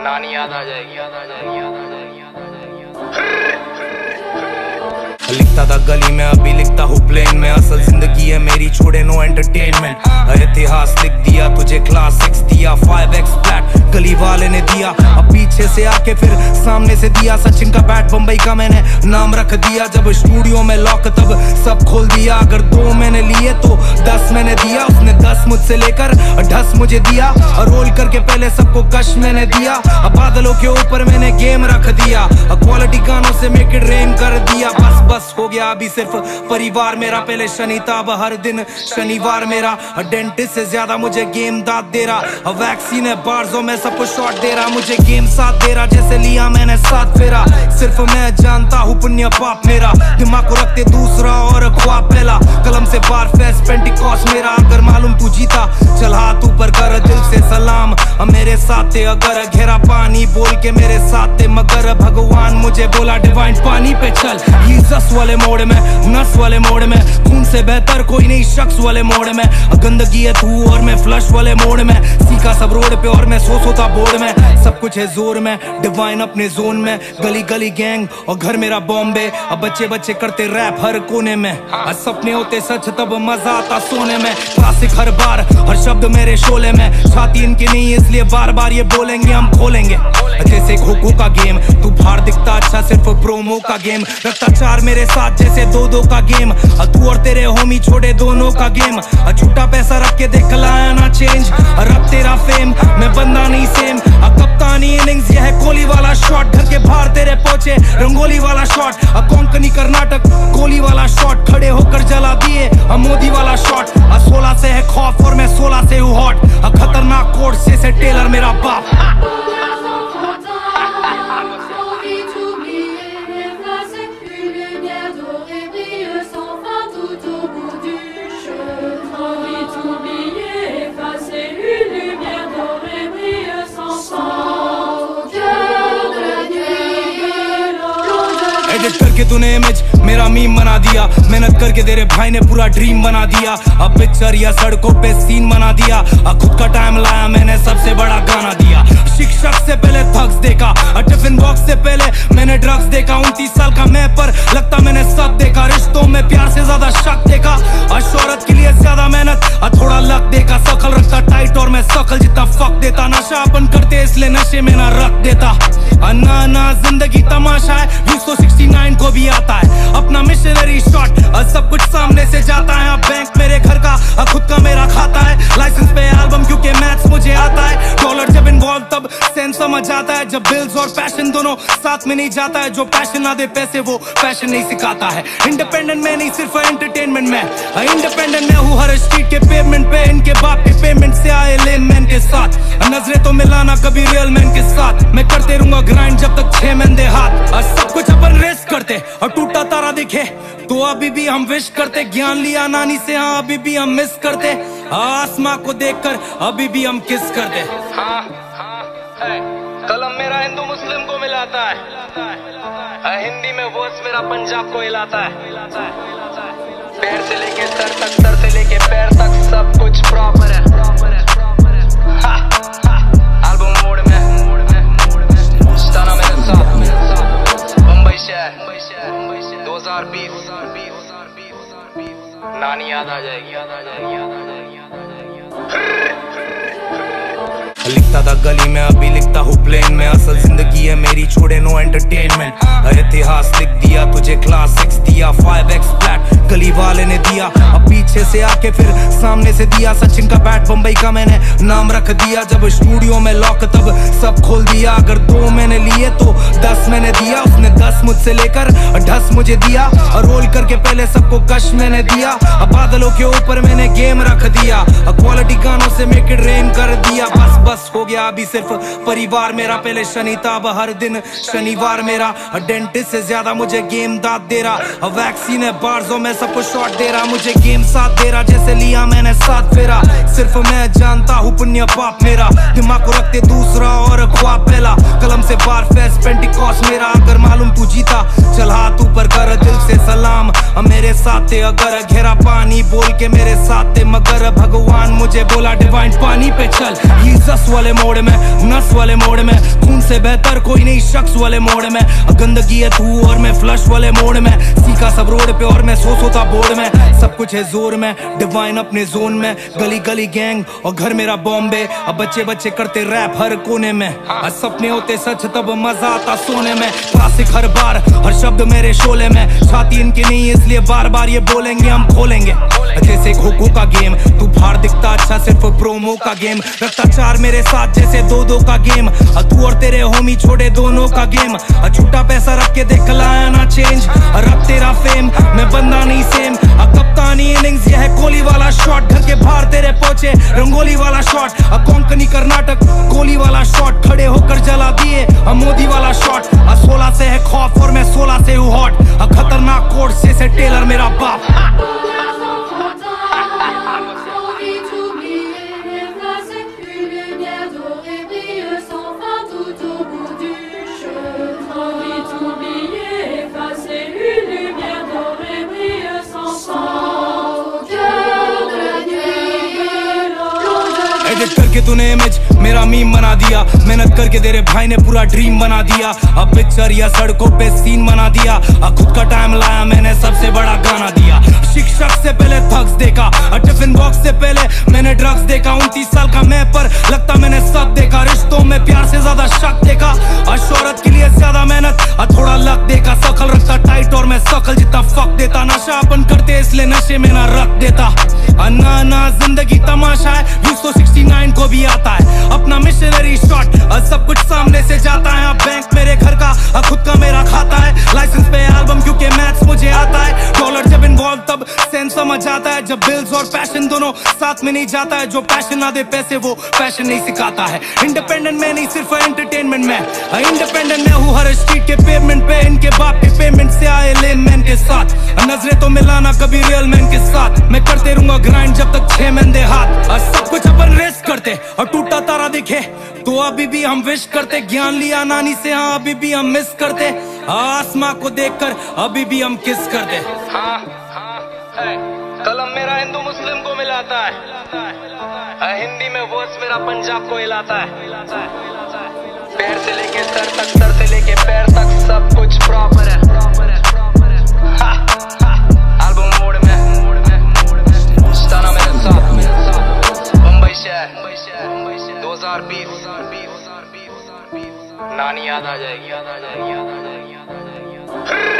नानी याद आ जाएगी, याद आ जाएगी, याद आ जाएगी, याद आ जाएगी। लिखता था गली में, अभी लिखता हूँ प्लेन में। असल जिंदगी है मेरी, छोड़े नो एंटरटेनमेंट। इतिहास लिख दिया तुझे, क्लास 6 दिया, 5x फ्लैट गली वाले ने दिया। अब पीछे से आके फिर सामने से दिया। सचिन का बैट बम्बई का मैंने नाम रख दिया, जब स्टूडियो में लॉक तब सब खोल दिया। अगर 2 मैंने लिए तो 10 मैंने दिया, उसने 10 मुझसे लेकर ढस मुझे दिया। और रोल करके पहले सबको कश मैंने दिया, अब बादलों के ऊपर मैंने गेम रख दिया। क्वालिटी गानों से मेक इट रेन कर दिया। बस बस हो गया अभी सिर्फ परिवार मेरा, पहले शनिता अब हर दिन शनिवार मेरा। डेंटिस्ट से ज्यादा मुझे गेम दाद दे रहा, वैक्सीन है बार्जों में सबको शॉट दे रहा। मुझे गेम साथ दे रहा, जैसे लिया मैंने साथ फेरा। सिर्फ मैं जानता हूँ पुण्य पाप मेरा, दिमाग को रखते दूसरा और ख्वाब पहला। कलम से बार फेस पेंटिकॉस्ट मेरा, अगर मालूम तू जीता चल हाथ ऊपर कर दिल से सलाम। मेरे साथ अगर घेरा पानी बोल के मेरे साथ थे, मगर भगवान मुझे बोला डिवाइन पानी पे चल। ये जस वाले मोड़ में, नस वाले मोड़ में, खून से बेहतर कोई नहीं शख्स वाले मोड़ में। गंदगी है तू और मैं फ्लश वाले मोड़ में, सीखा सब रोड पे और मैं महसूस होता बोर में, सब कुछ है जोर में, डिवाइन अपने जोन में। गली गली गैंग और घर मेरा बॉम्बे, अब बच्चे बच्चे करते रैप हर कोने में। आज सपने होते सच तब मजा आता सोने में। क्लासिक हर बार हर शब्द मेरे शोले में, छाती इनकी नहीं इसलिए बार बार ये बोलेंगे हम खोलेंगे। जैसे खो-खो का गेम तू बाहर दिखता अच्छा सिर्फ प्रोमो का गेम, रखता चार मेरे साथ जैसे दो का गेम। तू और तेरे होमी छोड़े दोनों का गेम, झूठा पैसा रख के देख लाया ना चेंज। अब तेरा फेम मैं बंदा नहीं सेम, कप्तानी इनिंग्स यह है कोहली वाला शॉट। घर के बाहर तेरे पहुंचे रंगोली वाला शॉट, कोंकणी कर्नाटक कोहली वाला शॉट। खड़े होकर जला दिए मोदी वाला शॉट, 16 से है खौफ और मैं 16 से हूँ हॉट। खतरनाक कोर्ट से टेलर मेरा बाप। एडिट करके तूने इमेज मेरा मीम बना दिया, मेहनत करके तेरे भाई ने पूरा ड्रीम बना दिया। अब पिक्चर या सड़कों पे सीन बना दिया, खुद का टाइम लाया मैंने सबसे बड़ा गाना दिया। शिक्षक से पहले थक्स देखा, टिफिन बॉक्स से पहले मैंने ड्रग्स देखा। 29 साल का मैं पर लगता मैंने सब देखा, रिश्तों में प्यार से ज्यादा शक देखा। शोहरत के लिए ज्यादा मेहनत थोड़ा लक देखा, सकल रखता टाइट और मैं सकल जितना फक देता। नशा अपन करते इसलिए नशे में ना रख देता, ना ना जिंदगी तमाशा है, 269 को भी आता है अपना मिशनरी शॉट। सब कुछ सामने से जाता है, बैंक मेरे घर का खुद का मेरा खाता है। लाइसेंस पे एल्बम क्योंकि मैथ्स मुझे आता है, डॉलर जब इन्वॉल्व तब सेंस समझ आता है। जब बिल्स और पैशन दोनों साथ में नहीं जाता है, जो पैशन ना दे पैसे वो पैशन नहीं सिखाता है। इंडिपेंडेंट मैं नहीं सिर्फ एंटरटेनमेंट में, इंडिपेंडेंट मैं हूँ हर स्ट्रीट के पेमेंट पे। इनके बाप के पेमेंट से आए लेन मैन के साथ, नजरें तो मिलाना कभी रियल मैन के साथ। मैं करते रहूंगा ग्राइंड जब तक छह महीने हाथ, और सब कुछ अपन रेस करते और टूटा तारा दिखे तो अभी भी हम विश करते। ज्ञान लिया नानी से हाँ, अभी भी हम मिस करते आसमां को देखकर, अभी भी हम किस करते। कलम मेरा हिंदू मुस्लिम को मिलाता है, हिंदी में वर्स मेरा पंजाब को हिलाता है। पैर से लेके सर तक, सर से लेके पैर तक सब कुछ प्रॉपर है। एल्बम मोड में स्टाना मेरे साथ, मुंबई शहर 2020। नानी याद आ जाएगी, लिखता था गली में अभी लिखता हूँ प्लेन में। असल जिंदगी है मेरी छोड़े नो एंटरटेनमेंट। इतिहास लिख दिया तुझे क्लास 6 दिया, 5x फ्लैट गली वाले ने दिया। अब पीछे से आके फिर सामने से दिया, सचिन का बैट बम्बई का मैंने नाम रख दिया। जब स्टूडियो में लॉक तब सब खोल दिया, अगर 2 मैंने लिए तो 10 मैंने दिया। उसने 10 मुझसे लेकर 10 मुझे दिया, और रोल करके पहले सबको कश मैंने दिया। अब बादलों के ऊपर मैंने गेम रख दिया, क्वालिटी गानों से मेक इट रेन कर दिया। बस हो गया अभी सिर्फ परिवार मेरा, पहले शनिता हर दिन शनिवार मेरा। डेंटिस्ट से ज्यादा मुझे गेम दाद दे रहा, वैक्सीन है बार्जो में सबको शॉट दे रहा। मुझे गेम साथ दे रहा जैसे लिया मैंने साथ फेरा, सिर्फ मैं जानता हूँ पुण्य पाप मेरा। दिमाग को रखते दूसरा और ख्वाब पहला, कलम से बार फेस पेंटिकॉस मेरा। अगर मालूम तू जीता चल हाथ ऊपर कर, दिल से सलाम मेरे साथ थे। अगर घेरा पानी बोल के मेरे साथ थे, मगर भगवान मुझे बोला डिवाइन पानी पे चल। वाले मोड़ में नस वाले मोड़ में, खून से बेहतर कोई नहीं शख्स वाले मोड़ में। गंदगी है तू और मैं फ्लश वाले मोड़ में, सीखा सब रोड पे और मैं सोता बोर्ड में। सब कुछ है जोर में, डिवाइन अपने जोन में। गली गली गैंग और घर मेरा बॉम्बे, अब बच्चे बच्चे करते रैप हर कोने में। सपने होते सच तब मजा आता सोने में। क्लासिक हर बार हर शब्द मेरे शोले में, छाती इनकी नहीं इसलिए बार बार ये बोलेंगे हम खोलेंगे। जैसे खो-खो का गेम तू बाहर दिखता अच्छा सिर्फ प्रोमो का गेम, रखता चार मेरे साथ जैसे दो का गेम। तू और तेरे होमी छोड़े दोनों का गेम, झूठा पैसा रख के देख लाया ना चेंज। अब तेरा फेम मैं बंदा नहीं सेम, कप्तानी इनिंग्स यह है कोहली वाला शॉट। घर के बाहर तेरे पहुंचे रंगोली वाला शॉट, कोंकणी कर्नाटक कोहली वाला शॉट। खड़े होकर जला दिए मोदी वाला शॉट, 16 से है खौफ और मैं 16 से हूँ हॉट। खतरनाक कोर्ट से टेलर मेरा बाप। एडिट करके तूने इमेज मेरा मीम बना दिया, मेहनत करके तेरे भाई ने पूरा ड्रीम बना दिया। अब पिक्चर या सड़कों पे सीन बना दिया, अब खुद का टाइम लाया मैंने सबसे बड़ा गाना दिया। शिक्षक से पहले थक्स देखा, टिफिन बॉक्स से पहले मैंने ड्रग्स देखा। 29 साल का मैं पर लगता मैंने सब देखा, रिश्तों में प्यार से ज्यादा शक देखा, शोहरत के लिए ज्यादा मेहनत और थोड़ा लक देखा। सकल रखता टाइट और मैं सकल जितना फक देता, नशा अपन करते इसलिए नशे में ना रख देता। अन्ना ना जिंदगी तमाशा है, 269 को भी आता है अपना मिशनरी शॉट, सब कुछ सामने से जाता है। बैंक मेरे घर का खुद का मेरा खाता है, लाइसेंस पे एल्बम क्योंकि मैथ्स मुझे आता है। डॉलर जब इन्वॉल्व तब सेंस समझ आता है, जब बिल्स और पैशन दोनों साथ में नहीं जाता है। जो पैशन ना दे पैसे वो पैशन नहीं सिखाता है। इंडिपेंडेंट मैं नहीं सिर्फ एंटरटेनमेंट में, इंडिपेंडेंट मैं हूँ हर स्ट्रीट के पेमेंट पे। इनके बाप के पेमेंट से आए लेन मैन के साथ, नजरें तो मिलाना कभी रियल मैन के साथ। मैं करते रहूंगा ग्राइंड जब तक छह मैन दे हाथ, और सब कुछ अपन रेस करते और टूटा तारा दिखे तो अभी भी हम विश करते। ज्ञान लिया नानी से, हाँ अभी भी हम मिस करते, आसमां को देखकर अभी भी हम किस करते। हाँ हाँ है कलम मेरा हिंदू मुस्लिम को मिलाता है, हिंदी में वर्ड्स मेरा पंजाब को हिलाता है। पैर से लेके सर तक, सर से लेके पैर तक सब कुछ प्रॉपर है। नानी याद आ जाएगी, याद आ जाएगी, याद आ जाएगी, याद आ जाएगी।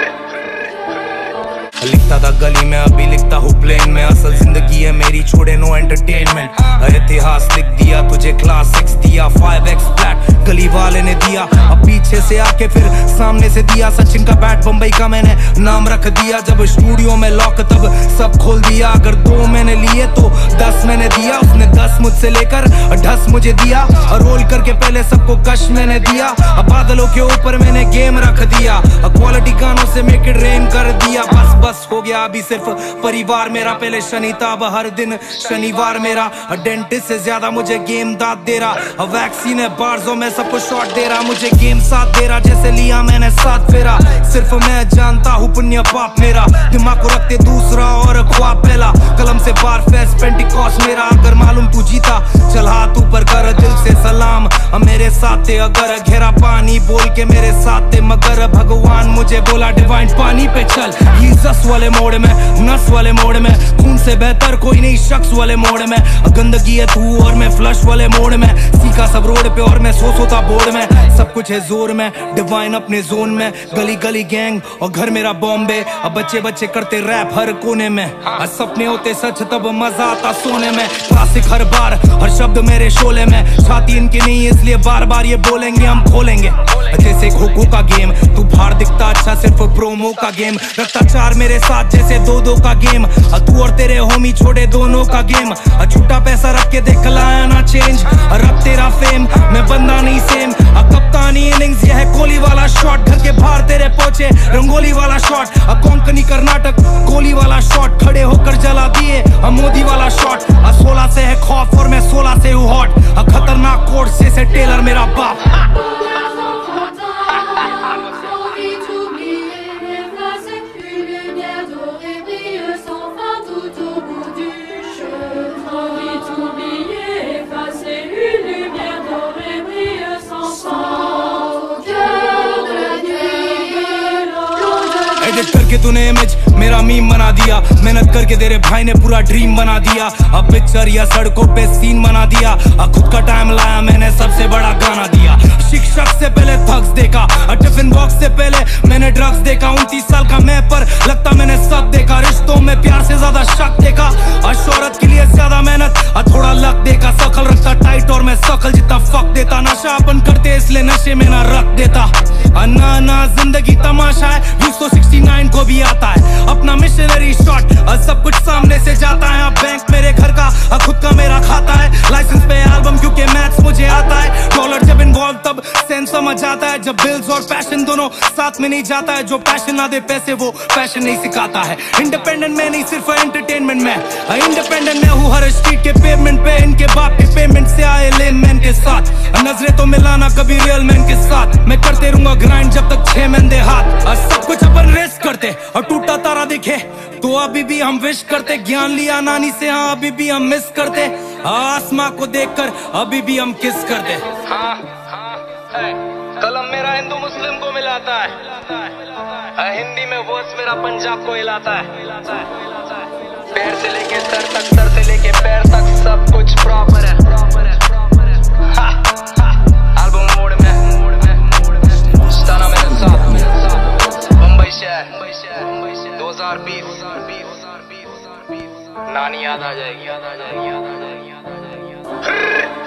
लिखता था गली में, अभी लिखता हूँ प्लेन में। असल जिंदगी है मेरी, छोड़े नो एंटरटेनमेंट। इतिहास लिख दिया तुझे, क्लास 6 दिया, 5x फ्लैट गली वाले ने दिया। अब पीछे से आके फिर सामने से दिया, सचिन का बैट बम्बई का मैंने नाम रख दिया। जब स्टूडियो में लॉक तब सब खोल दिया, अगर 2 मैंने लिए तो 10 मैंने दिया। उसने 10 मुझसे लेकर 10 मुझे दिया, और रोल करके पहले सबको कश मैंने दिया। अब बादलों के ऊपर मैंने गेम रख दिया, क्वालिटी गानों से मेक इट रेन कर दिया। बस बस हो गया अभी सिर्फ परिवार मेरा, पहले शनिता अब हर दिन शनिवार मेरा। डेंटिस्ट से ज्यादा मुझे गेम दाद दे रहा, वैक्सीन है बार्जों में सबको शॉट दे रहा। मुझे गेम साथ दे रहा, जैसे लिया मैंने साथ फेरा। सिर्फ मैं जानता हूँ पुण्य पाप मेरा, दिमाग को रखते दूसरा और ख्वाब पहला। कलम से बार फेस पेंटिकॉस्ट मेरा, अगर मालूम तू जीता चल हाथ ऊपर कर, दिल से सलाम मेरे साथ। अगर घेरा पानी बोल के मेरे साथ, मगर भगवान मुझे बोला डिवाइन पानी पे चल। ये जस वाले मोड़ में, नस वाले मोड़ में, खून से बेहतर कोई नहीं शख्स वाले मोड़ में। गंदगी है तू और मैं फ्लश वाले मोड़ में, सीखा सब रोड पे और मैं सोता बोर्ड में। सब कुछ है जोर में, डिवाइन अपने जोन में। गली गली गैंग और घर मेरा बॉम्बे, अब बच्चे बच्चे करते रैप हर कोने में। सपने होते सच तब मजा आता सोने में, क्लासिक हर बार हर शब्द मेरे शोले में। छाती इनकी नहीं इसलिए बार बार ये बोलेंगे हम खोलेंगे, जैसे खोखो का गेम। तू बाहर दिखता अच्छा सिर्फ प्रोमो का गेम, रखता 4 मेरे साथ जैसे 2-2 का गेम। तू और तेरे होमी छोड़े दोनों का गेम, छुट्टा पैसा रख के देख लाया ना चेंज। रब तेरा फेम, मैं बंदा नहीं सेम। कप्तानी इनिंग्स यह है कोहली वाला शॉट, घर के बाहर तेरे पहुंचे रंगोली वाला शॉट। कोंकणी कर्नाटक कोहली वाला शॉट, खड़े होकर जला दिए मोदी वाला शॉट। 16 से है खौफ और मैं 16 से हूँ हॉट, खतरनाक कोर्स जैसे टेलर मेरा बाप। करके तूने इमेज मेरा मीम बना दिया, मेहनत करके तेरे भाई ने पूरा ड्रीम बना दिया। अब पिक्चर या सड़कों पे सीन बना दिया, खुद का टाइम लाया मैंने सबसे बड़ा गाना दिया। शिक्षक से पहले थक्स देखा, टिफिन बॉक्स से पहले मैंने ड्रग्स देखा। 29 साल का मैं पर लगता मैंने सब देखा, रिश्तों में प्यार से ज्यादा शक देखा, और शोहरत के लिए ज्यादा मेहनत और थोड़ा लक देखा। सकल रखता टाइट और मैं सकल जितना फक देता, नशा अपन करते इसलिए नशे में ना रख देता। अन्ना ना जिंदगी तमाशा है, 269 को भी आता है अपना मिशनरी शॉट, सब कुछ सामने से जाता है। बैंक मेरे घर का खुद का मेरा खाता है, लाइसेंस पे एल्बम क्योंकि मैथ्स मुझे आता है। डॉलर जब इन्वॉल्व तब सेंस समझ आता है, जब बिल्स और पैशन दोनों साथ में नहीं जाता है। जो पैशन ना दे पैसे वो पैशन नहीं सिखाता है। इंडिपेंडेंट मैं नहीं सिर्फ एंटरटेनमेंट में, इंडिपेंडेंट मैं हूँ हर स्ट्रीट के पेमेंट पे। इनके बाप के पेमेंट से आए लेन मैन के साथ, नजरें तो मिलाना कभी रियल मैन के साथ। मैं करते रहूंगा ग्राइंड जब तक 6 मैन दे हाथ, सब कुछ अपन रेस करते और टूटा तारा दिखे तो अभी भी हम विश करते। ज्ञान लिया नानी से, हाँ अभी भी हम मिस करते। आसमां को देखकर अभी भी हम किस कर दे। हाँ, हाँ, कलम मेरा हिंदू मुस्लिम को मिलाता है, हिंदी में वर्स मेरा पंजाब को हिलाता है। पैर से लेके सर तक, सर से लेके पैर तक सब कुछ प्रॉपर है। एल्बम मोड में ताना मेरे साथ, मुंबई शहर 2020। नानी याद आ जाएगी, याद आ जाएगी, याद आ जाएगी, याद आ जाएगी।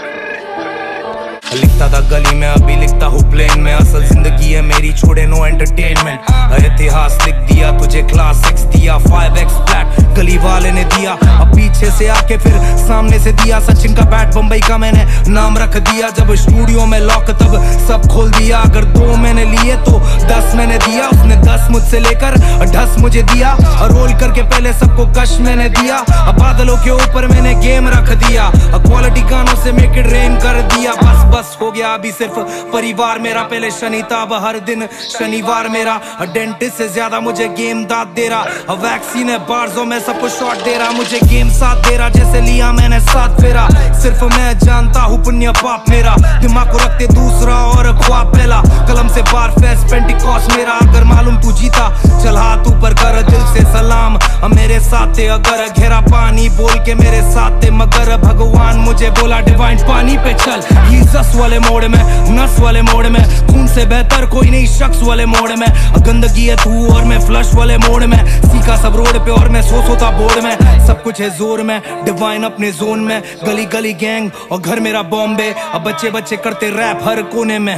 लिखता था गली में, अभी लिखता हूँ प्लेन में। असल जिंदगी है मेरी, छोड़े नो एंटरटेनमेंट। इतिहास लिख दिया तुझे, क्लास 6 दिया, 5x फ्लैट गली वाले ने दिया। अब पीछे से आके फिर सामने से दिया। सचिन का बैट बम्बई का मैंने नाम रख दिया। जब स्टूडियो में लॉक तब सब खोल दिया। अगर 2 मैंने लिए तो 10 मैंने दिया। उसने 10 मुझसे लेकर 10 मुझे दिया। रोल करके पहले सबको कश मैंने दिया। अब बादलों के ऊपर मैंने गेम रख दिया। क्वालिटी गानों से मेक इट रेन कर दिया। बस बस हो गया अभी सिर्फ परिवार मेरा। पहले शनिता अब हर दिन शनिवार मेरा। डेंटिस्ट से ज्यादा मुझे गेम दाद दे रहा। वैक्सीन है बार्जों में सबको शॉट दे रहा। मुझे गेम साथ दे रहा, जैसे लिया मैंने साथ फेरा। सिर्फ मैं जानता हूँ पुण्य पाप मेरा। दिमाग को रखते दूसरा और ख्वाब पहला। कलम से बार फेस पेंटिकॉस मेरा। अगर मालूम तू जीता चल हाथ ऊपर कर, दिल से सलाम मेरे साथ। अगर घेरा पानी बोल के मेरे साथ, मगर भगवान मुझे बोला डिवाइन पानी पे चल। ये जस वाले मोड़ में, नस वाले मोड़ में, खून से बेहतर कोई नहीं शख्स वाले मोड़ में। गंदगी है तू और मैं फ्लश वाले मोड़ में। सीखा सब रोड पे और मैं सोता बोर्ड में। सब कुछ है जोर में, डिवाइन अपने जोन में। गली गली गैंग और घर मेरा बॉम्बे। अब बच्चे बच्चे करते रैप हर कोने में।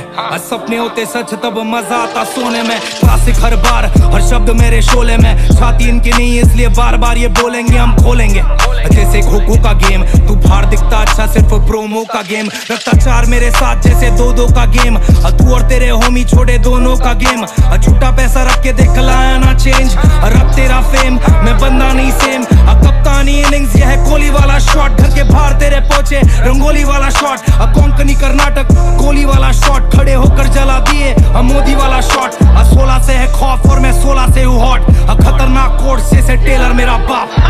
सपने होते सच तब मजा आता सोने में। क्लासिक हर बार, हर शब्द मेरे शोले में। छाती इनकी नहीं इसलिए बार बार ये बोलेंगे हम खोलेंगे। जैसे खो-खो का गेम तू बाहर दिखता अच्छा, सिर्फ प्रोमो का गेम रखता। 4 मेरे साथ जैसे 2-2 का गेम। तू और तेरे होमी छोड़े दोनों का गेम। छूटा पैसा रख के देख लाया ना चेंज। अब तेरा फेम मैं बंदा नहीं सेम। कप्तानी इनिंग्स यह है कोहली वाला शॉट। घर के बाहर तेरे पहुंचे रंगोली वाला शॉट। कोंकणी कर्नाटक कोहली वाला शॉट। खड़े होकर जला दिए मोदी वाला शॉट। 16 से है खौफ और मैं 16 से हूँ हॉट। खतरनाक कोर्ट से टेलर मेरा बाप।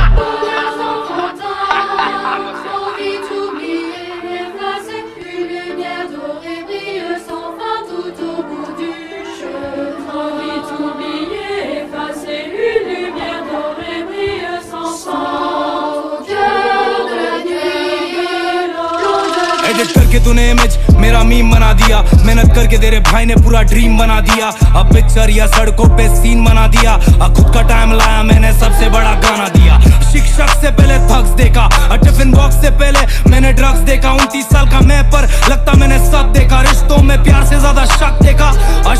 करके तूने इमेज मेरा मीम बना दिया। मेहनत करके तेरे भाई ने पूरा ड्रीम बना दिया। अब पिक्चर या सड़कों पे सीन बना दिया। खुद का टाइम लाया मैंने, सबसे बड़ा गाना दिया। शिक्षक से पहले थक्स देखा, टिफिन बॉक्स से पहले मैंने ड्रग्स देखा। 29 साल का मैं पर लगता मैंने सब देखा। रिश्तों में प्यार से ज्यादा शक देखा।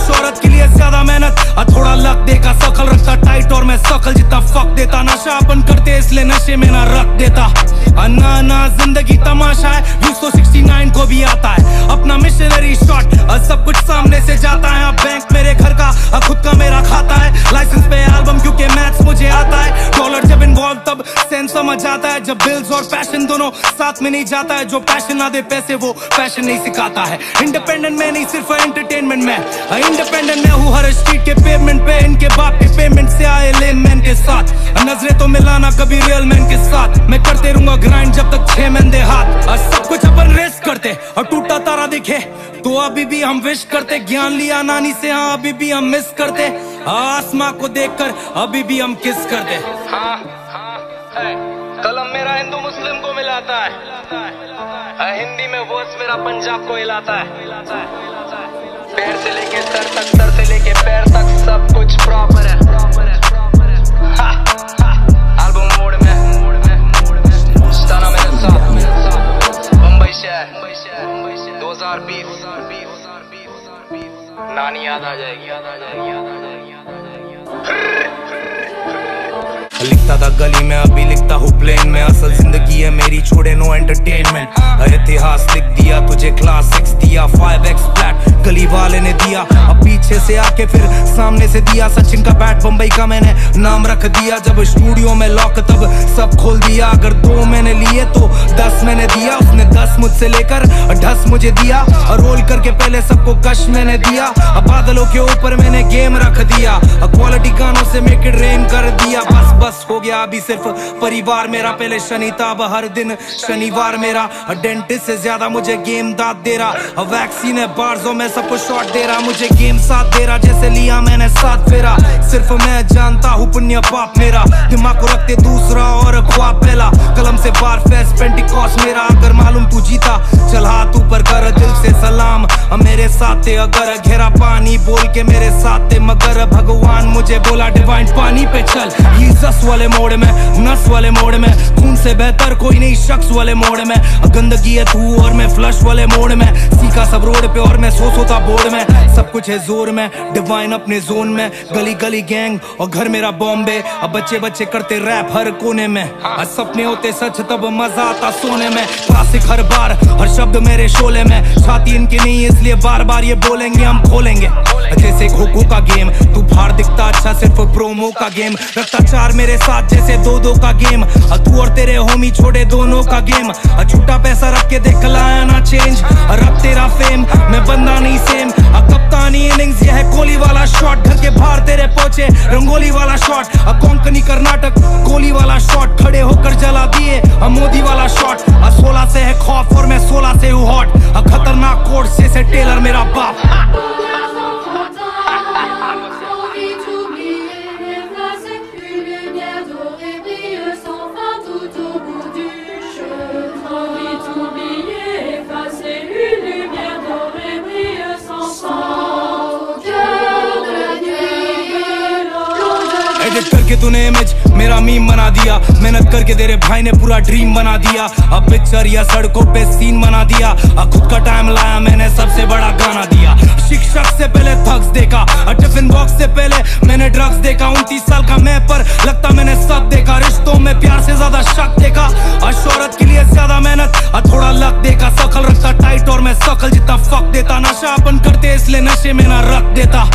शोहरत के लिए ज्यादा मेहनत और थोड़ा लक देखा। शकल रखता टाइट और मैं शकल जितना फक देता। नशा अपन करते इसलिए नशे में ना रख देता। ना ना जिंदगी तमाशा है, 69 को भी आता है अपना मिशनरी शॉट। सब कुछ सामने से जाता है। बैंक मेरे घर का, खुद का मेरा खाता है। लाइसेंस पे एल्बम क्योंकि मैथ्स मुझे आता है। डॉलर जब इन्वॉल्व तब सेंस समझ आता है। जब बिल्स और पैशन दोनों साथ में नहीं जाता है। जो पैशन ना दे पैसे वो पैशन नहीं सिखाता है। इंडिपेंडेंट में नहीं सिर्फ एंटरटेनमेंट में। इंडिपेंडेंट में हूँ हर स्ट्रीट के पेमेंट पे। इनके बाप के पेमेंट से आए लेन मैन के साथ। नजरें तो मिलाना कभी रियल मैन के साथ। मैं करते रहूंगा ग्राइंड जब तक 6 महीने हाथ। सब कुछ अपन रेस करते और टूटा तारा दिखे तो अभी भी हम विश करते। ज्ञान लिया नानी से, हाँ अभी भी हम मिस करते। आसमां को देखकर अभी भी हम किस करते। हाँ, हाँ, कलम मेरा हिंदू मुस्लिम को मिलाता है, हिंदी में वर्स मेरा पंजाब को हिलाता है। पैर से लेके सर तक, सर से लेके पैर तक सब कुछ प्रॉपर है। एल्बम मोड में ताना मेरे साथ, मुंबई शहर 2020। नानी याद आ जाएगी, याद आ जाएगी, याद आ जाएगी, याद आ जाएगी। लिखता था गली में, अभी लिखता हूँ प्लेन में। असल जिंदगी है मेरी, छोड़े नो एंटरटेनमेंट। इतिहास लिख दिया तुझे, क्लास 6 दिया, 5x फ्लैट गली वाले ने दिया। अब पीछे से आके फिर सामने से दिया। सचिन का बैट बम्बई का मैंने नाम रख दिया। जब स्टूडियो में लॉक तब सब खोल दिया। अगर 2 मैंने लिए तो 10 मैंने दिया। उसने 10 मुझसे लेकर 10 मुझे दिया। रोल करके पहले सबको कश मैंने दिया। बादलों के ऊपर मैंने गेम रख दिया। क्वालिटी गानों से मेक इट रेन कर दिया। बस बस हो गया अभी सिर्फ परिवार मेरा। पहले शनिताब हर दिन शनिवार मेरा, डेंटिस्ट से ज्यादा मुझे गेम दाद दे रहा। वैक्सीन है बार्जो में सबको शॉट दे रहा, मुझे गेम साथ दे रहा। जैसे लिया मैंने साथ फेरा, सिर्फ मैं जानता हूँ पुण्य पाप मेरा। दिमाग को रखते दूसरा और ख्वाब पहला, कलम से बार फेस पेंटिकॉस मेरा। अगर मालूम तू जीता चल हाथ ऊपर कर, दिल से सलाम मेरे साथ थे। अगर घेरा पानी बोल के मेरे साथ थे, मगर भगवान मुझे बोला डिवाइन पानी पे चल। जीसस वाले मोड़ में, नस वाले मोड़ में, खून से बेहतर कोई नहीं शख्स वाले मोड़ में। गंदगी है तू और मैं फ्लश वाले मोड़ में। सीखा सब रोड पे और मैं सोता बोर्ड में। सब कुछ है जोर में, डिवाइन अपने जोन में। गली गली गैंग और घर मेरा बॉम्बे। अब बच्चे बच्चे करते रैप हर कोने में, सपने होते सच तब मजा आता सोने में। क्लासिक हर बार, हर शब्द मेरे शोले में। छाती इनकी नहीं इसलिए बार बार ये बोलेंगे हम खोलेंगे। जैसे खो-खो का गेम तू बाहर दिखता अच्छा, सिर्फ प्रोमो का गेम रखता चार मेरे साथ जैसे दो का गेम। तू और तेरे होमी छोड़े दोनों का गेम। झूठा पैसा रख के देख लाया ना चेंज, रब तेरा फेम मैं बंदा नहीं सेम। कप्तानी इनिंग्स यह है कोहली वाला शॉट, घर के बाहर तेरे पहुंचे रंगोली वाला शॉट। कोंकणी कर्नाटक कोहली वाला शॉट, खड़े होकर जला दिए मोदी वाला शॉट। 16 से है खौफ और मैं 16 से हूँ हॉट, खतरनाक कोर्स जैसे टेलर मेरा बाप। एडिट करके तूने इमेज मेरा मीम बना दिया, मेहनत करके तेरे भाई ने पूरा ड्रीम बना दिया। अब पिक्चर या सड़कों पे सीन बना दिया, खुद का टाइम लाया मैंने सबसे बड़ा गाना दिया। शिक्षक से पहले थक्स देखा, टिफिन बॉक्स से पहले मैंने ड्रग्स देखा। 29 साल का मैं पर लगता मैंने सब देखा। रिश्तों में प्यार से ज्यादा शक देखा, शोहरत के लिए ज्यादा मेहनत थोड़ा लक देखा। सकल रखता टाइट और मैं सकल जितना फक देता। नशा अपन करते इसलिए नशे में ना रख देता।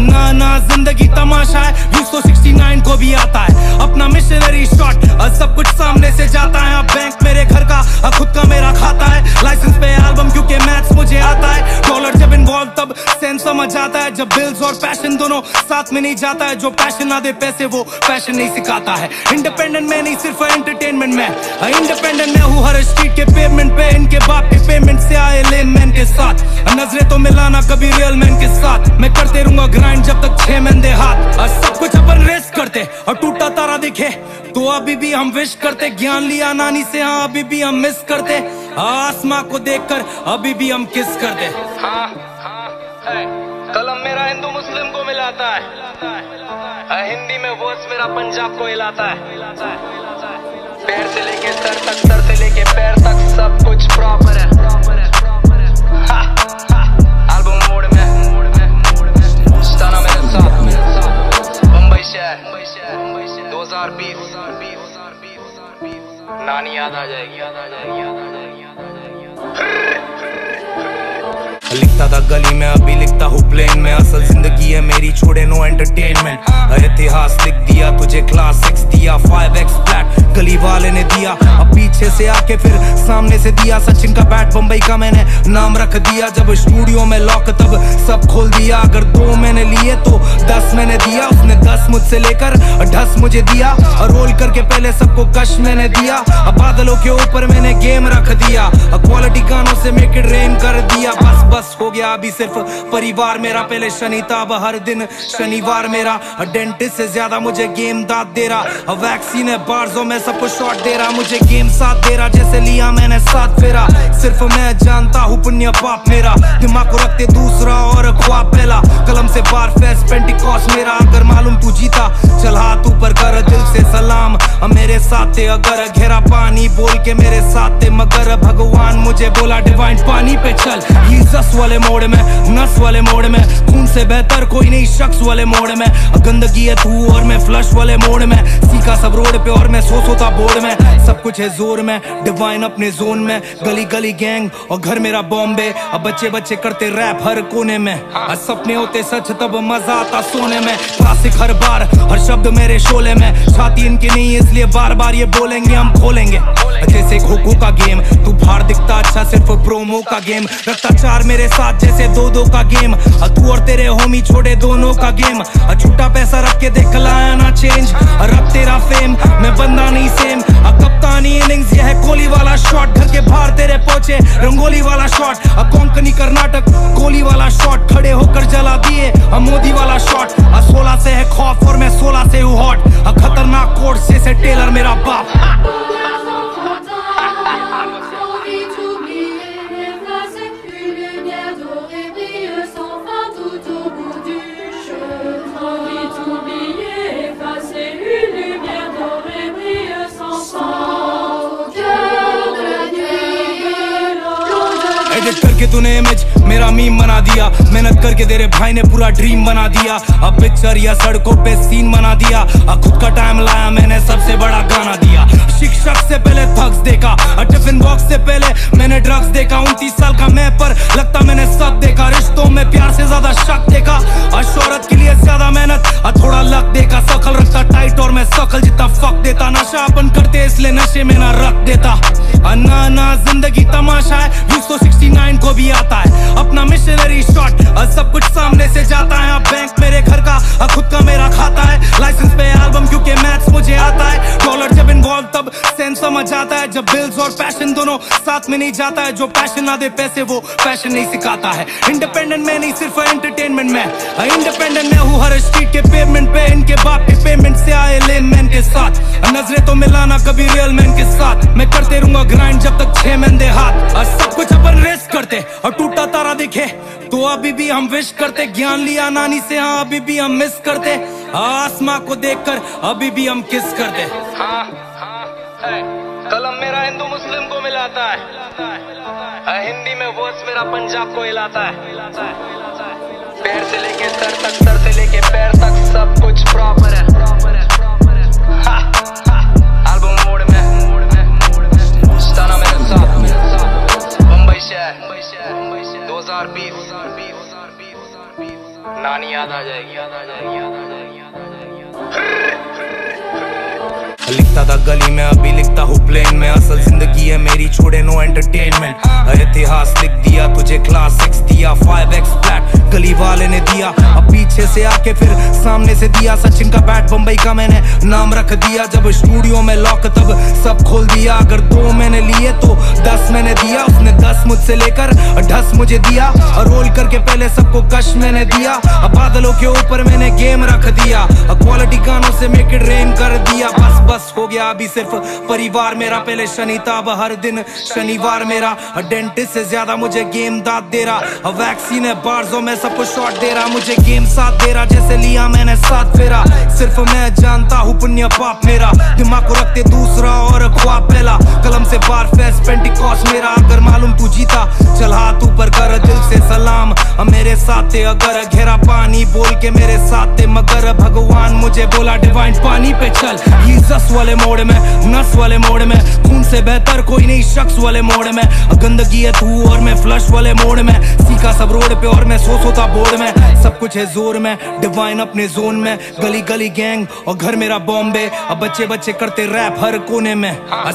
ना जिंदगी तमाशा है, 269 को भी आता है अपना मिशनरी शॉट। सब कुछ सामने से जाता है, बैंक मेरे घर का खुद का मेरा खाता है। लाइसेंस पे एल्बम क्योंकि मैथ्स मुझे आता है। डॉलर जब इन्वॉल्व तब सेंस समझ आता है, जब बिल्स और पैशन दोनों साथ में नहीं जाता है। जो पैशन ना दे पैसे वो पैशन नहीं सिखाता है। इंडिपेंडेंट मैं नहीं सिर्फ एंटरटेनमेंट में, इंडिपेंडेंट मैं हूँ हर स्ट्रीट के पेमेंट पे। इनके बाप के पेमेंट से आए लेन मैन के साथ, नजरें तो मिलाना कभी रियल मैन के साथ। मैं करते रहूंगा ग्राइंड जब तक छह मंदे हाथ। सब कुछ अपन रेस करते और टूटा तारा दिखे तो अभी भी हम विश करते। ज्ञान लिया नानी से, हाँ अभी भी हम मिस करते। आसमां को देखकर अभी भी हम किस करते। कलम मेरा हिंदू मुस्लिम को मिलाता है, हिंदी में वर्ड्स मेरा पंजाब को हिलाता है। पैर से लेके सर तक, सर से लेके पैर तक सब कुछ प्रॉपर है। नानी याद आ जाएगी, याद आ जाएगी, याद आ जाएगी, याद आ जाएगी, याद आ जाएगी। लिखता था गली में, अभी लिखता हूँ प्लेन में। असल जिंदगी है मेरी, छोड़े नो एंटरटेनमेंट। इतिहास लिख दिया तुझे, क्लास 6 दिया, 5x फ्लैट गली वाले ने दिया। अब पीछे से आके फिर सामने से दिया। सचिन का बैट बम्बई का मैंने नाम रख दिया। जब स्टूडियो में लॉक तब सब खोल दिया। अगर 2 मैंने लिए तो 10 मैंने दिया। उसने 10 मुझसे लेकर 10 मुझे दिया। रोल करके पहले सबको कश मैंने दिया। बादलों के ऊपर मैंने गेम रख दिया। क्वालिटी गानों से मेक इट रेन कर दिया। बस बस हो गया अभी सिर्फ परिवार मेरा। पहले शनिताब हर दिन शनिवार मेरा, डेंटिस्ट से ज्यादा मुझे गेम दाद दे रहा। वैक्सीन है बार्जो में सबको शॉट दे रहा, मुझे गेम साथ दे रहा। जैसे लिया मैंने साथ फेरा, सिर्फ मैं जानता हूँ पुण्य पाप मेरा। दिमाग को रखते दूसरा और ख्वाब पहला, कलम से बार फेस पेंटिकॉस मेरा। अगर मालूम तू जीता चल हाथ ऊपर कर, दिल से सलाम मेरे साथ थे। अगर घेरा पानी बोल के मेरे साथ थे, मगर भगवान मुझे बोला डिवाइन पानी पे चल। जीसस वाले मोड़ में, नस वाले मोड़ में, खून से बेहतर कोई नहीं शख्स वाले मोड़ में। गंदगी है तू और मैं फ्लश वाले मोड़ में। सीखा सब रोड पे और मैं सोता बोर्ड में। सब कुछ है जोर में, डिवाइन अपने जोन में। गली गली गैंग और घर मेरा बॉम्बे। अब बच्चे बच्चे करते रैप हर कोने में, सपने होते सच तब मजा आता सोने में। क्लासिक हर बार, हर शब्द मेरे शोले में। छाती इनकी नहीं इसलिए बार बार ये बोलेंगे हम खोलेंगे जैसे खोखो का गेम। तू बाहर दिखता अच्छा सिर्फ प्रोमो का गेम, रखता चार मेरे साथ जैसे दो का गेम। तू और तेरे होमी छोड़े दोनों का गेम। छुट्टा पैसा रख के देख लाया ना चेंज, रब तेरा फेम मैं बंदा नहीं सेम। कप्तानी इनिंग्स यह है कोहली वाला शॉट, घर के बाहर तेरे पहुंचे रंगोली वाला शॉट। कोंकणी कर्नाटक कोहली वाला शॉट, खड़े होकर जला दिए मोदी वाला शॉट। 16 से है खौफ और मैं 16 से हूँ हॉट, खतरनाक कोर्स जैसे टेलर मेरा बाप। एडिट करके तूने इमेज मेरा मीम बना दिया, मेहनत करके तेरे भाई ने पूरा ड्रीम बना दिया। अब पिक्चर या सड़कों पे सीन बना दिया, खुद का टाइम लाया मैंने सबसे बड़ा गाना दिया। शिक्षक से पहले थक्स देखा, टिफिन बॉक्स से पहले मैंने ड्रग्स देखा। 29 साल का मैं पर लगता मैंने सब देखा, रिश्तों में प्यार से ज्यादा शक देखा। शोहरत के लिए ज्यादा मेहनत थोड़ा लक देखा, शकल रखता टाइट और मैं शकल जितना फक देता। नशा अपन करते इसलिए नशे में ना रख देता, ना जिंदगी तमाशा है, व्यूज तो 69 को भी आता है। अपना मिशनरी शॉट सब कुछ सामने से जाता है। अब बैंक मेरे घर का खुद का मेरा खाता है, लाइसेंस पे एल्बम क्योंकि मैथ्स मुझे आता है। डॉलर जब इन्वॉल्व तब सेंस समझ आता है, जब बिल्स और पैशन दोनों साथ में नहीं जाता है। जो पैशन ना दे पैसे वो पैशन नहीं सिखाता है। इंडिपेंडेंट मैं नहीं सिर्फ एंटरटेनमेंट में, इंडिपेंडेंट मैं हूँ हर स्ट्रीट के पेमेंट पे। इनके बाप के पेमेंट से आए लेन मैन के साथ, नजरे तो मिलाना कभी रियल मैन के साथ। मैं करते रहूंगा ग्राइंड जब तक छह महीने हाथ, और सब कुछ अपन रेस करते और टूटा तारा दिखे तो अभी भी हम विश करते। ज्ञान लिया नानी से हाँ अभी भी हम मिस करते, आसमां को देखकर अभी भी हम किस करते। हाँ, हाँ, कलम मेरा हिंदू मुस्लिम को मिलाता है, हिंदी में वर्ड्स मेरा पंजाब को हिलाता है। पैर से लेके सर तक, सर से लेके पैर तक सब कुछ प्रॉपर है। एल्बम मोड में ताना मेरे साथ, बम्बई शहर 2020। नानी याद आ जाएगी। लिखता था गली में अभी लिखता हूँ प्लेन में, असल जिंदगी है मेरी छोड़े नो एंटरटेनमेंट। इतिहास लिख दिया तुझे क्लास 6 दिया, 5x फ्लैट गली वाले ने दिया। अब पीछे से आके फिर सामने से दिया, सचिन का बैट बम्बई का मैंने नाम रख दिया। जब स्टूडियो में लॉक तब सब खोल दिया, अगर 2 मैंने लिए तो 10 मैंने दिया। उसने 10 मुझसे लेकर 10 मुझे दिया, और रोल करके पहले सबको कश मैंने दिया। अब बादलों के ऊपर मैंने गेम रख दिया, क्वालिटी गानों से मेक इट रेन कर दिया। बस बस हो गया अभी सिर्फ परिवार मेरा, पहले शनिता अब हर दिन शनिवार मेरा। डेंटिस्ट से ज्यादा मुझे गेम दाद दे रहा, वैक्सीन है बार्सों में सबको शॉट दे रहा। मुझे गेम साथ दे रहा जैसे लिया मैंने साथ फेरा, सिर्फ मैं जानता हूँ पुण्य पाप मेरा। दिमाग को रखते दूसरा और ख्वाब पहला, कलम से बार फेस पेंटिकॉस्ट मेरा। अगर मालूम तू जीता चल हाथ ऊपर कर, दिल से सलाम मेरे साथ थे। अगर घेरा पानी बोल के मेरे साथ थे, मगर भगवान मुझे बोला डिवाइन पानी पे चल। ये जस वाले मोड़ में, नस वाले मोड़ में, खून से बेहतर कोई नहीं शख्स वाले मोड़ में। गंदगी है तू और मैं फ्लश वाले मोड़ में, सीखा सब रोड पे और मैं सोता बोर्ड में। सब कुछ है जोर में डिवाइन अपने जोन में, गली गली गैंग और घर मेरा बॉम्बे। अब बच्चे बच्चे करते रैप हर कोने में,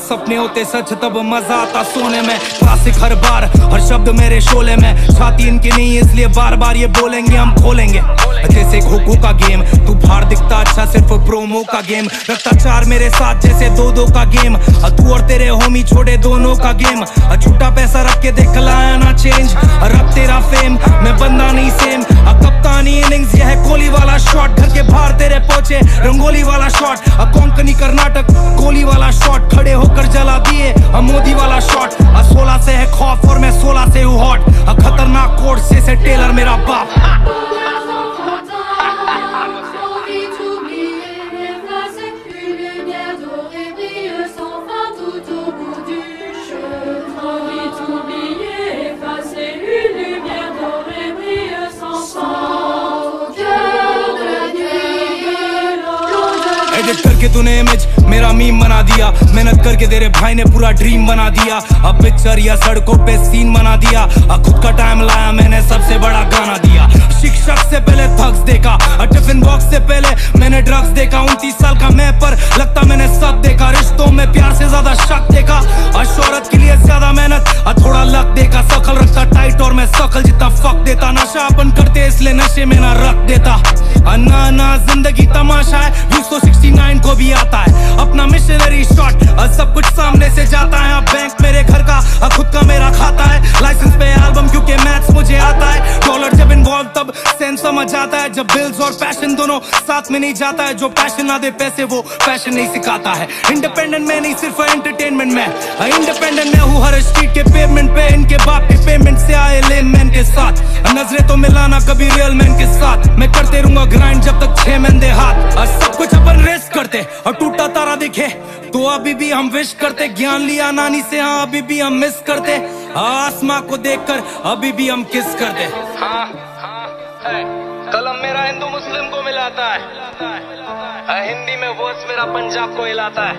सपने होते सच तब मजा आता सोने में। क्लासिक हर बार हर शब्द मेरे शोले में, छाती इनकी नहीं इसलिए बार बार ये बोलेंगे हम खोलेंगे जैसे खोखो का गेम। तू बाहर दिखता अच्छा सिर्फ प्रोमो का गेम, रखता चार मेरे साथ जैसे दो का गेम। तू और तेरे होमी छोड़े दोनों का गेम, छुट्टा पैसा रख के देख लाया ना चेंज। रब तेरा फेम मैं बंदा नहीं सेम। कप्तानी इनिंग्स यह है कोहली वाला शॉट, घर के बाहर तेरे पहुंचे रंगोली वाला शॉट। कोंकणी कर्नाटक कोहली वाला शॉट, खड़े होकर जला दिए मोदी वाला शॉट। 16 से है खौफ और मैं 16 से हूँ हॉट, खतरनाक कोर्स जैसे टेलर मेरा बाप। मेहनत करके तूने इमेज मेरा मीम बना दिया, मेहनत करके तेरे भाई ने पूरा ड्रीम बना दिया। अब पिक्चर या सड़कों पे सीन बना दिया, अब खुद का टाइम लाया मैंने सबसे बड़ा गाना दिया। शिक्षक से पहले थक्स देखा, टिफिन बॉक्स से पहले मैंने ड्रग्स देखा। 29 साल का मैं पर लगता मैंने सब देखा, रिश्तों में प्यार से ज्यादा शक देखा, और शोहरत के लिए ज्यादा मेहनत और थोड़ा लक देखा। सकल रखता टाइट और मैं सकल जितना फक देता, नशा अपन करते इसलिए नशे में ना रख देता। अन्ना ना जिंदगी तमाशा है, 269 को भी आता है अपना मिशनरी शॉट, सब कुछ सामने से जाता है। बैंक मेरे घर का खुद का मेरा खाता है, लाइसेंस पे एल्बम क्योंकि मैथ्स मुझे आता है। डॉलर जब इन्वॉल्व तब सेंस समझ आता है, जब बिल्स और पैशन दोनों साथ में नहीं जाता है। जो पैशन ना दे पैसे वो पैशन नहीं सिखाता है। इंडिपेंडेंट मैं नहीं सिर्फ एंटरटेनमेंट में, इंडिपेंडेंट मैं हूँ हर स्ट्रीट के पेमेंट पे। इनके बाप के पेमेंट से आए लेन मैन के साथ, नजरें तो मिलाना कभी रियल मैन के साथ। मैं करते रहूंगा ग्राइंड जब तक छह महीने हाथ, और सब कुछ अपन रेस करते और टूटा तारा दिखे तो अभी भी हम विश करते। ज्ञान लिया नानी से हाँ, अभी भी हम मिस करते, आसमां को देखकर अभी भी हम किस करते। हाँ हाँ कलम मेरा हिंदू मुस्लिम को मिलाता है, हिंदी में वर्स मेरा पंजाब को हिलाता है।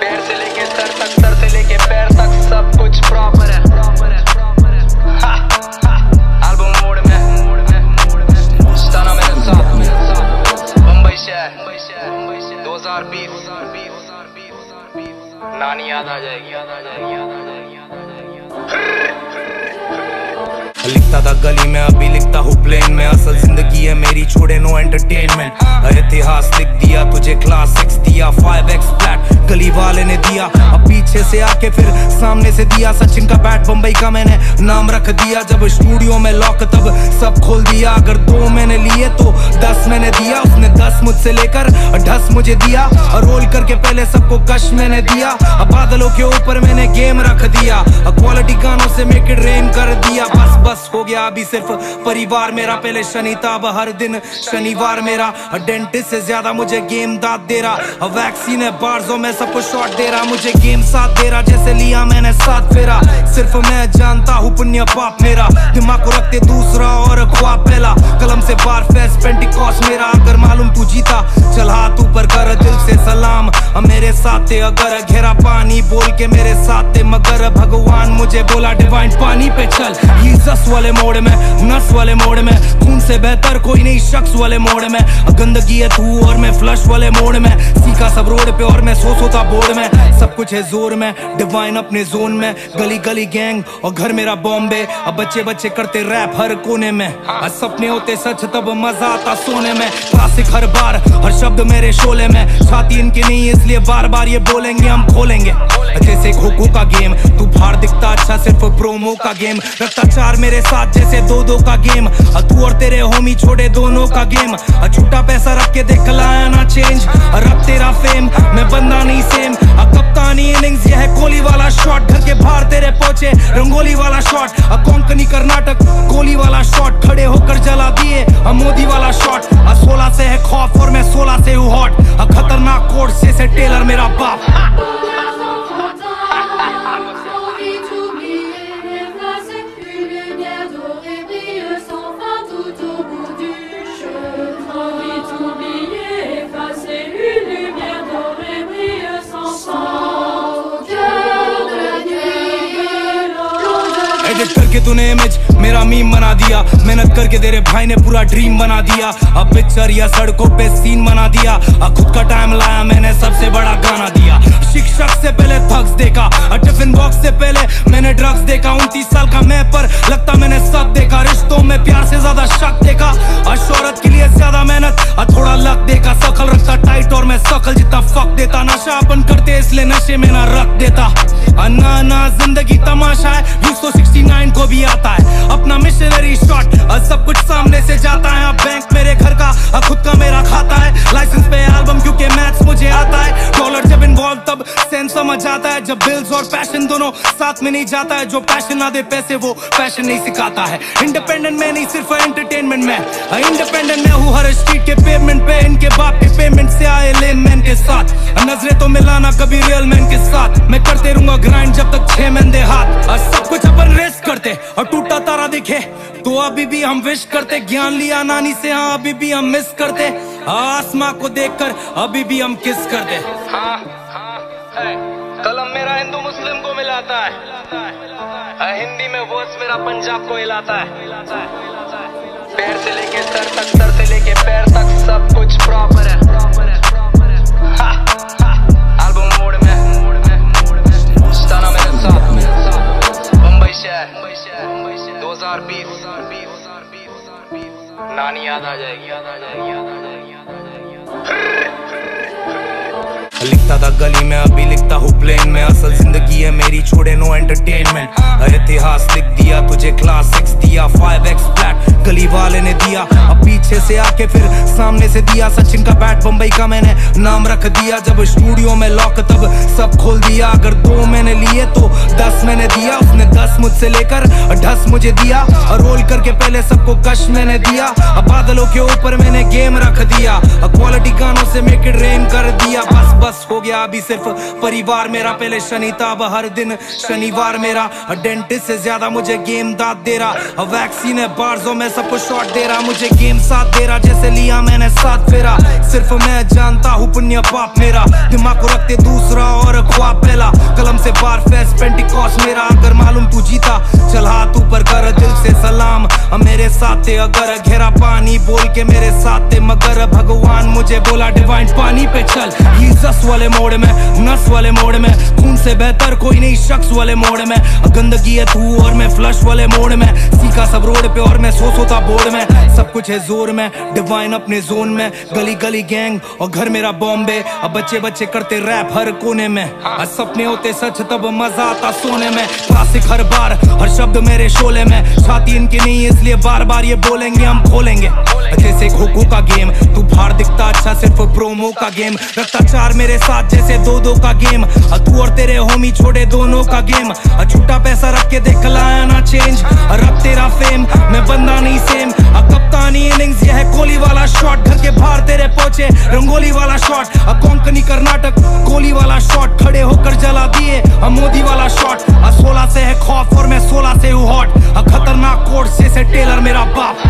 पैर से लेके सर तक, सर से लेके पैर तक सब कुछ प्रॉपर है। एल्बम मोड में ताना मेरे साथ, बम्बई शहर 2020। नानी याद आ जाएगी, याद आ जाएगी, याद आ जाएगी, याद आ जाएगी। लिखता था गली में अभी लिखता हूँ प्लेन में, असल जिंदगी है मेरी छोड़े नो एंटरटेनमेंट। इतिहास लिख दिया तुझे क्लास 6 दिया, 5x फ्लैट गली वाले ने दिया, अब पीछे से आके फिर सामने से दिया। सचिन का बैट बम्बई का मैंने नाम रख दिया, जब स्टूडियो में लॉक तब सब खोल दिया। अगर 2 मैंने लिए तो 10 मैंने दिया, उसने 10 मुझसे लेकर 10 मुझे दिया। और रोल करके पहले सबको कश मैंने दिया, अब बादलों के ऊपर मैंने गेम रख दिया। क्वालिटी गानों से मेक इट रेन कर दिया। बस हो गया अभी सिर्फ परिवार मेरा, पहले शनिता हर दिन शनिवार मेरा। डेंटिस्ट से ज्यादा मुझे गेम दाद दे रहा, वैक्सीन है बार्जो में सबको शॉट दे रहा। मुझे गेम साथ दे रहा, जैसे लिया मैंने साथ फेरा। सिर्फ मैं जानता हूँ पुण्य पाप मेरा, दिमाग को रखते दूसरा और ख्वाब पहला। कलम से बार फेस पेंटिकॉस मेरा, अगर मालूम तू जीता चल हाथ ऊपर कर दिल से सलाम। मेरे साथ थे अगर घेरा पानी, बोल के मेरे साथ थे मगर भगवान मुझे बोला डिवाइन पानी पे चल। वाले मोड़ में नस वाले मोड़ में, खून से बेहतर कोई नहीं शख्स वाले मोड़ में। गंदगी है तू और मैं फ्लश वाले मोड़ में, सीखा सब रोड पे और मैं सोता बोर्ड में। सब कुछ है जोर में डिवाइन अपने जोन में, गली गली गैंग और घर मेरा बॉम्बे। अब बच्चे बच्चे करते रैप हर कोने में, सपने होते सच तब मजा आता सोने में। क्लासिक हर बार हर शब्द मेरे शोले में, छाती इनकी नहीं इसलिए बार बार ये बोलेंगे हम खोलेंगे। जैसे खो-खो का गेम तू बाहर दिखता अच्छा, सिर्फ प्रोमो का गेम रखता चार मेरे साथ जैसे 2-2 का गेम। तू और तेरे होमी छोड़े दोनों का गेम, झूठा पैसा रख के देख लाया ना चेंज। रब तेरा फेम मैं बंदा नहीं सेम, कप्तानी इनिंग्स यह कोहली वाला शॉट। घर के बाहर तेरे पहुंचे रंगोली वाला शॉट, कोंकणी कर्नाटक कोहली वाला शॉट। खड़े होकर जला दिए मोदी वाला शॉट, 16 से है खौफ और मैं 16 से हूँ हॉट। खतरनाक कोर्स से टेलर मेरा बाप। एडिट करके तूने इमेज मेरा मीम बना दिया, मेहनत करके तेरे भाई ने पूरा ड्रीम बना दिया। अब पिक्चर या सड़कों पे सीन बना दिया, खुद का टाइम लाया मैंने सबसे बड़ा गाना दिया। शिक्षक से पहले थक्स देखा, टिफिन बॉक्स से पहले मैंने ड्रग्स देखा। 29 साल का मैं पर लगता मैंने सब देखा, रिश्तों में प्यार से ज्यादा शक देखा, और शोहरत के लिए ज्यादा मेहनत और थोड़ा लक देखा। सकल रखता टाइट और मैं सकल जितना फक देता, नशा अपन करते इसलिए नशे में ना रख देता। अन्ना ना जिंदगी तमाशा है, 269 को भी आता है अपना मिशनरी शॉट, सब कुछ सामने से जाता है। बैंक मेरे घर का खुद का मेरा खाता है, लाइसेंस पे एल्बम क्योंकि मैथ्स मुझे आता है। डॉलर जब इन्वॉल्व तब सेंस समझ आता है, जब बिल्स और पैशन दोनों साथ में नहीं जाता है। जो पैशन ना दे पैसे वो पैशन नहीं सिखाता है। इंडिपेंडेंट मैं नहीं सिर्फ एंटरटेनमेंट में, इंडिपेंडेंट मैं हूँ हर स्ट्रीट के पेमेंट पे। इनके बाप के पेमेंट से आए लेन मैन के साथ, नजरें तो मिलाना कभी रियल मैन के साथ। मैं करते रहूंगा ग्राइंड जब तक छह महीने हाथ, सब कुछ अपन रेस करते और टूटा तारा दिखे तो अभी भी हम विश करते। ज्ञान लिया नानी से हाँ, अभी भी हम मिस करते, आसमां को देखकर अभी भी हम किस कर दे। हाँ, हाँ, कलम मेरा हिंदू मुस्लिम को मिलाता है, हिंदी में वर्ड्स मेरा पंजाब को हिलाता है। पैर से लेके सर तक, सर से लेके पैर तक सब कुछ प्रॉपर है। एल्बम मोड में मेरे साथ मुंबई शहर 2020। नानी याद आ जाएगी, याद आ जाएगी, याद आ जाएगी, याद आ जाएगी। लिखता था गली में, अभी लिखता हूँ प्लेन में। असल जिंदगी है मेरी, छोड़े नो एंटरटेनमेंट। हर इतिहास लिख दिया तुझे, क्लास 6 दिया, 5x फ्लैट गली वाले ने दिया। अब पीछे से आके फिर सामने से दिया, सचिन का बैट बम्बई का मैंने नाम रख दिया। जब स्टूडियो में लॉक तब सब खोल दिया, अगर 2 मैंने लिए तो 10 मैंने दिया। उसने 10 मुझसे लेकर 10 मुझे दिया, और रोल करके पहले सबको कश मैंने दिया। अब बादलों के ऊपर मैंने गेम रख दिया, क्वालिटी गानों से मेक इट रेन कर दिया। बस बस हो गया अभी सिर्फ परिवार मेरा, पहले शनिता अब हर दिन शनिवार मेरा। डेंटिस्ट से ज्यादा मुझे गेम दाद दे रहा, वैक्सीन है बार्जों में सबको शॉट दे रहा। मुझे गेम साथ दे रहा, जैसे लिया मैंने साथ फेरा। सिर्फ मैं जानता हूँ पुण्य पाप मेरा, दिमाग को रखते दूसरा और ख्वाब पहला। कलम से बार फेस पेंटिकॉस्ट मेरा, अगर मालूम तू जीता चल हाथ ऊपर कर। दिल से सलाम मेरे साथ, अगर घेरा पानी बोल के मेरे साथ, मगर भगवान मुझे बोला डिवाइन पानी पे चल। जीसस वाले मोड़ में, नस वाले मोड़ में, खून से बेहतर कोई नहीं शख्स वाले मोड़ में। गंदगी है तू और मैं फ्लश वाले मोड़ में, सीखा सब रोड पे और मैं सोता बोर्ड में। सब कुछ है जोर में, डिवाइन अपने जोन में। गली गली गैंग और घर मेरा बॉम्बे, अब बच्चे बच्चे करते रैप हर कोने में। सपने होते सच तब मजा आता सोने में, क्लासिक हर बार हर शब्द मेरे शोले में। छाती इनकी नहीं इसलिए बार बार ये बोलेंगे हम खोलेंगे, जैसे खोखो का गेम। तू बाहर दिखता अच्छा सिर्फ प्रोमो का गेम, रखता 4 मेरे साथ जैसे 2-2 का गेम। तू और तेरे होमी छोड़े दोनों का गेम, छुट्टा पैसा रख के देख लाया ना चेंज। रब तेरा फेम, मैं बंदा नहीं सेम। कप्तानी इनिंग्स यह है कोहली वाला शॉट, घर के बाहर तेरे पहुंचे रंगोली वाला शॉट। कोंकणी कर्नाटक कोहली वाला शॉट, खड़े होकर जला दिए मोदी वाला शॉट। 16 से है खौफ और मैं 16 से हूँ हॉट, खतरनाक कोर्स जैसे टेलर मेरा बाप।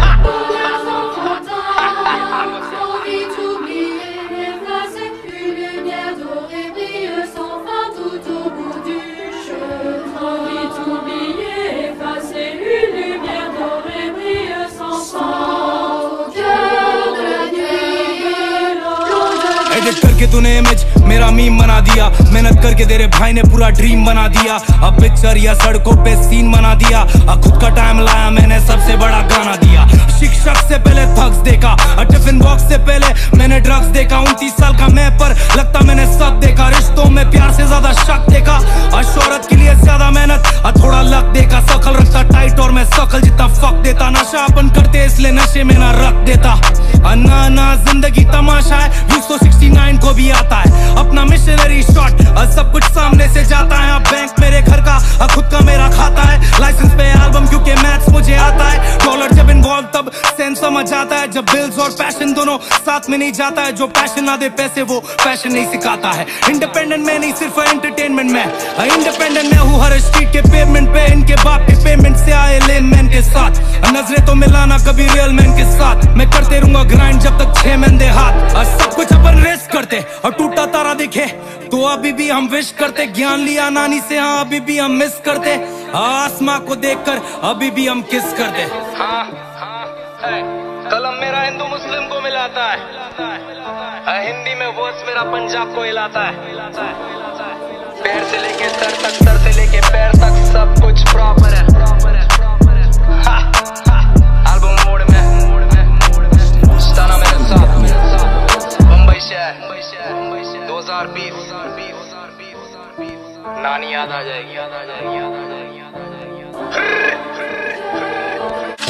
करके तूने इमेज मेरा मीम बना दिया, मेहनत करके तेरे भाई ने पूरा ड्रीम बना दिया। अब पिक्चर या सड़कों पे सीन बना दिया, खुद का टाइम लाया मैंने सबसे बड़ा गाना दिया। शिक्षक से पहले थक्स देखा, टिफिन बॉक्स से पहले मैंने ड्रग्स देखा। 29 साल का मैं पर लगता मैंने सब देखा, रिश्तों में प्यार से ज्यादा शक देखा। शोहरत के लिए ज्यादा मेहनत थोड़ा लक देखा, शकल रखता टाइट और मैं शकल जितना फक देता। नशा अपन करते इसलिए नशे में ना रख देता, ना ना जिंदगी तमाशा है, 269 को भी आता है अपना मिशनरी शॉट। सब कुछ सामने से जाता है, अब बैंक मेरे घर का, खुद का मेरा खाता है। लाइसेंस पे एल्बम क्योंकि मैथ्स मुझे आता है, डॉलर जब इन्वॉल्व तब सेंस समझ आता है। जब बिल्स और पैशन दोनों साथ में नहीं जाता है, जो पैशन ना दे पैसे वो पैशन नहीं सिखाता है। इंडिपेंडेंट मैं नहीं सिर्फ एंटरटेनमेंट में, इंडिपेंडेंट मैं हूँ हर स्ट्रीट के पेमेंट पे। इनके बाप के पेमेंट से आए लेन मैन के साथ, नजरे तो मिलाना कभी रियल मैन के साथ। मैं करते रहूंगा ग्राइंड जब तक 6 मैन दे हाथ, सब कुछ अपन रेस करते। और टूटा तारा दिखे तो अभी भी हम विश करते, ज्ञान लिया नानी से हाँ अभी भी हम मिस करते। आसमां को देखकर अभी भी हम किस करते। हाँ, हाँ, कलम मेरा हिंदू मुस्लिम को मिलाता है, हिंदी में वर्ड्स मेरा पंजाब को हिलाता है। पैर से लेके सर तक, सर से लेके पैर तक सब कुछ प्रॉपर है। एल्बम मोड में मेरे साथ मुंबई शहर 2020। नानी याद आ जाएगी, याद आ जाएगी, याद आ जाएगी, याद आ जाएगी।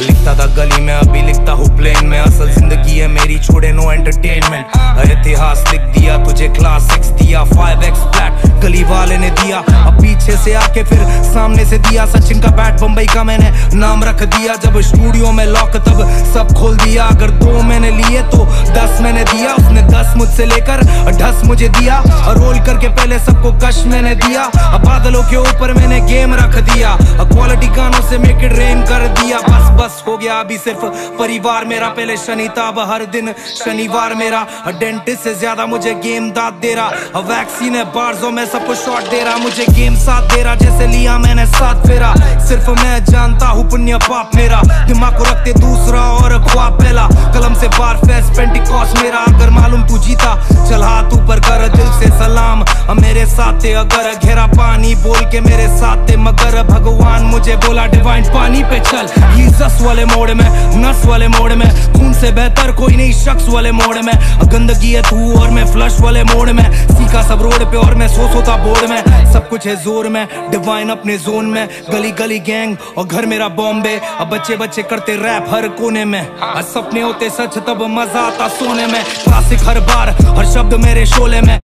लिखता था गली में, अभी लिखता हूँ प्लेन में। असल जिंदगी है मेरी, छोड़े नो एंटरटेनमेंट। हर इतिहास लिख दिया तुझे, क्लास 6 दिया, 5x फ्लैट गली वाले ने दिया। अब पीछे से आके फिर सामने से दिया, सचिन का बैट बम्बई का मैंने नाम रख दिया। जब स्टूडियो में लॉक तब सब खोल दिया, अगर 2 मैंने लिए तो 10 मैंने दिया। उसने 10 मुझसे लेकर 10 मुझे दिया, और रोल करके पहले सबको कश मैंने दिया। अब बादलों के ऊपर मैंने गेम रख दिया, क्वालिटी गानों से मेक इट रेन कर दिया। बस बस हो गया अभी सिर्फ परिवार मेरा, पहले शनिता अब हर दिन शनिवार मेरा। डेंटिस्ट से ज्यादा मुझे गेम दाद दे रहा, वैक्सीन है बार्जों में सबको शॉट दे रहा। मुझे गेम साथ दे रहा, जैसे लिया मैंने साथ फेरा। सिर्फ मैं जानता हूँ पुण्य पाप मेरा, दिमाग को रखते दूसरा और ख्वाब पहला। कलम से बार फेस पेंटिकॉस मेरा, अगर मालूम तू जीता चल हाथ ऊपर कर दिल से सलाम। मेरे साथ अगर घेरा पानी बोल के मेरे साथ, मगर भगवान मुझे बोला डिवाइन पानी पे चल। ये जस वाले मोड़ में, नस वाले मोड़ में, खून से बेहतर कोई नहीं शख्स वाले मोड़ में। गंदगी है तू और मैं फ्लश वाले मोड़ में, सीखा सब रोड पे और मैं सोता बोर्ड में। सब कुछ है जोर में, डिवाइन अपने जोन में, गली गली गैंग और घर मेरा बॉम्बे। अब बच्चे बच्चे करते रैप हर कोने में, आज सपने होते सच तब मजा आता सोने में। क्लासिक हर बार हर शब्द मेरे शोले में।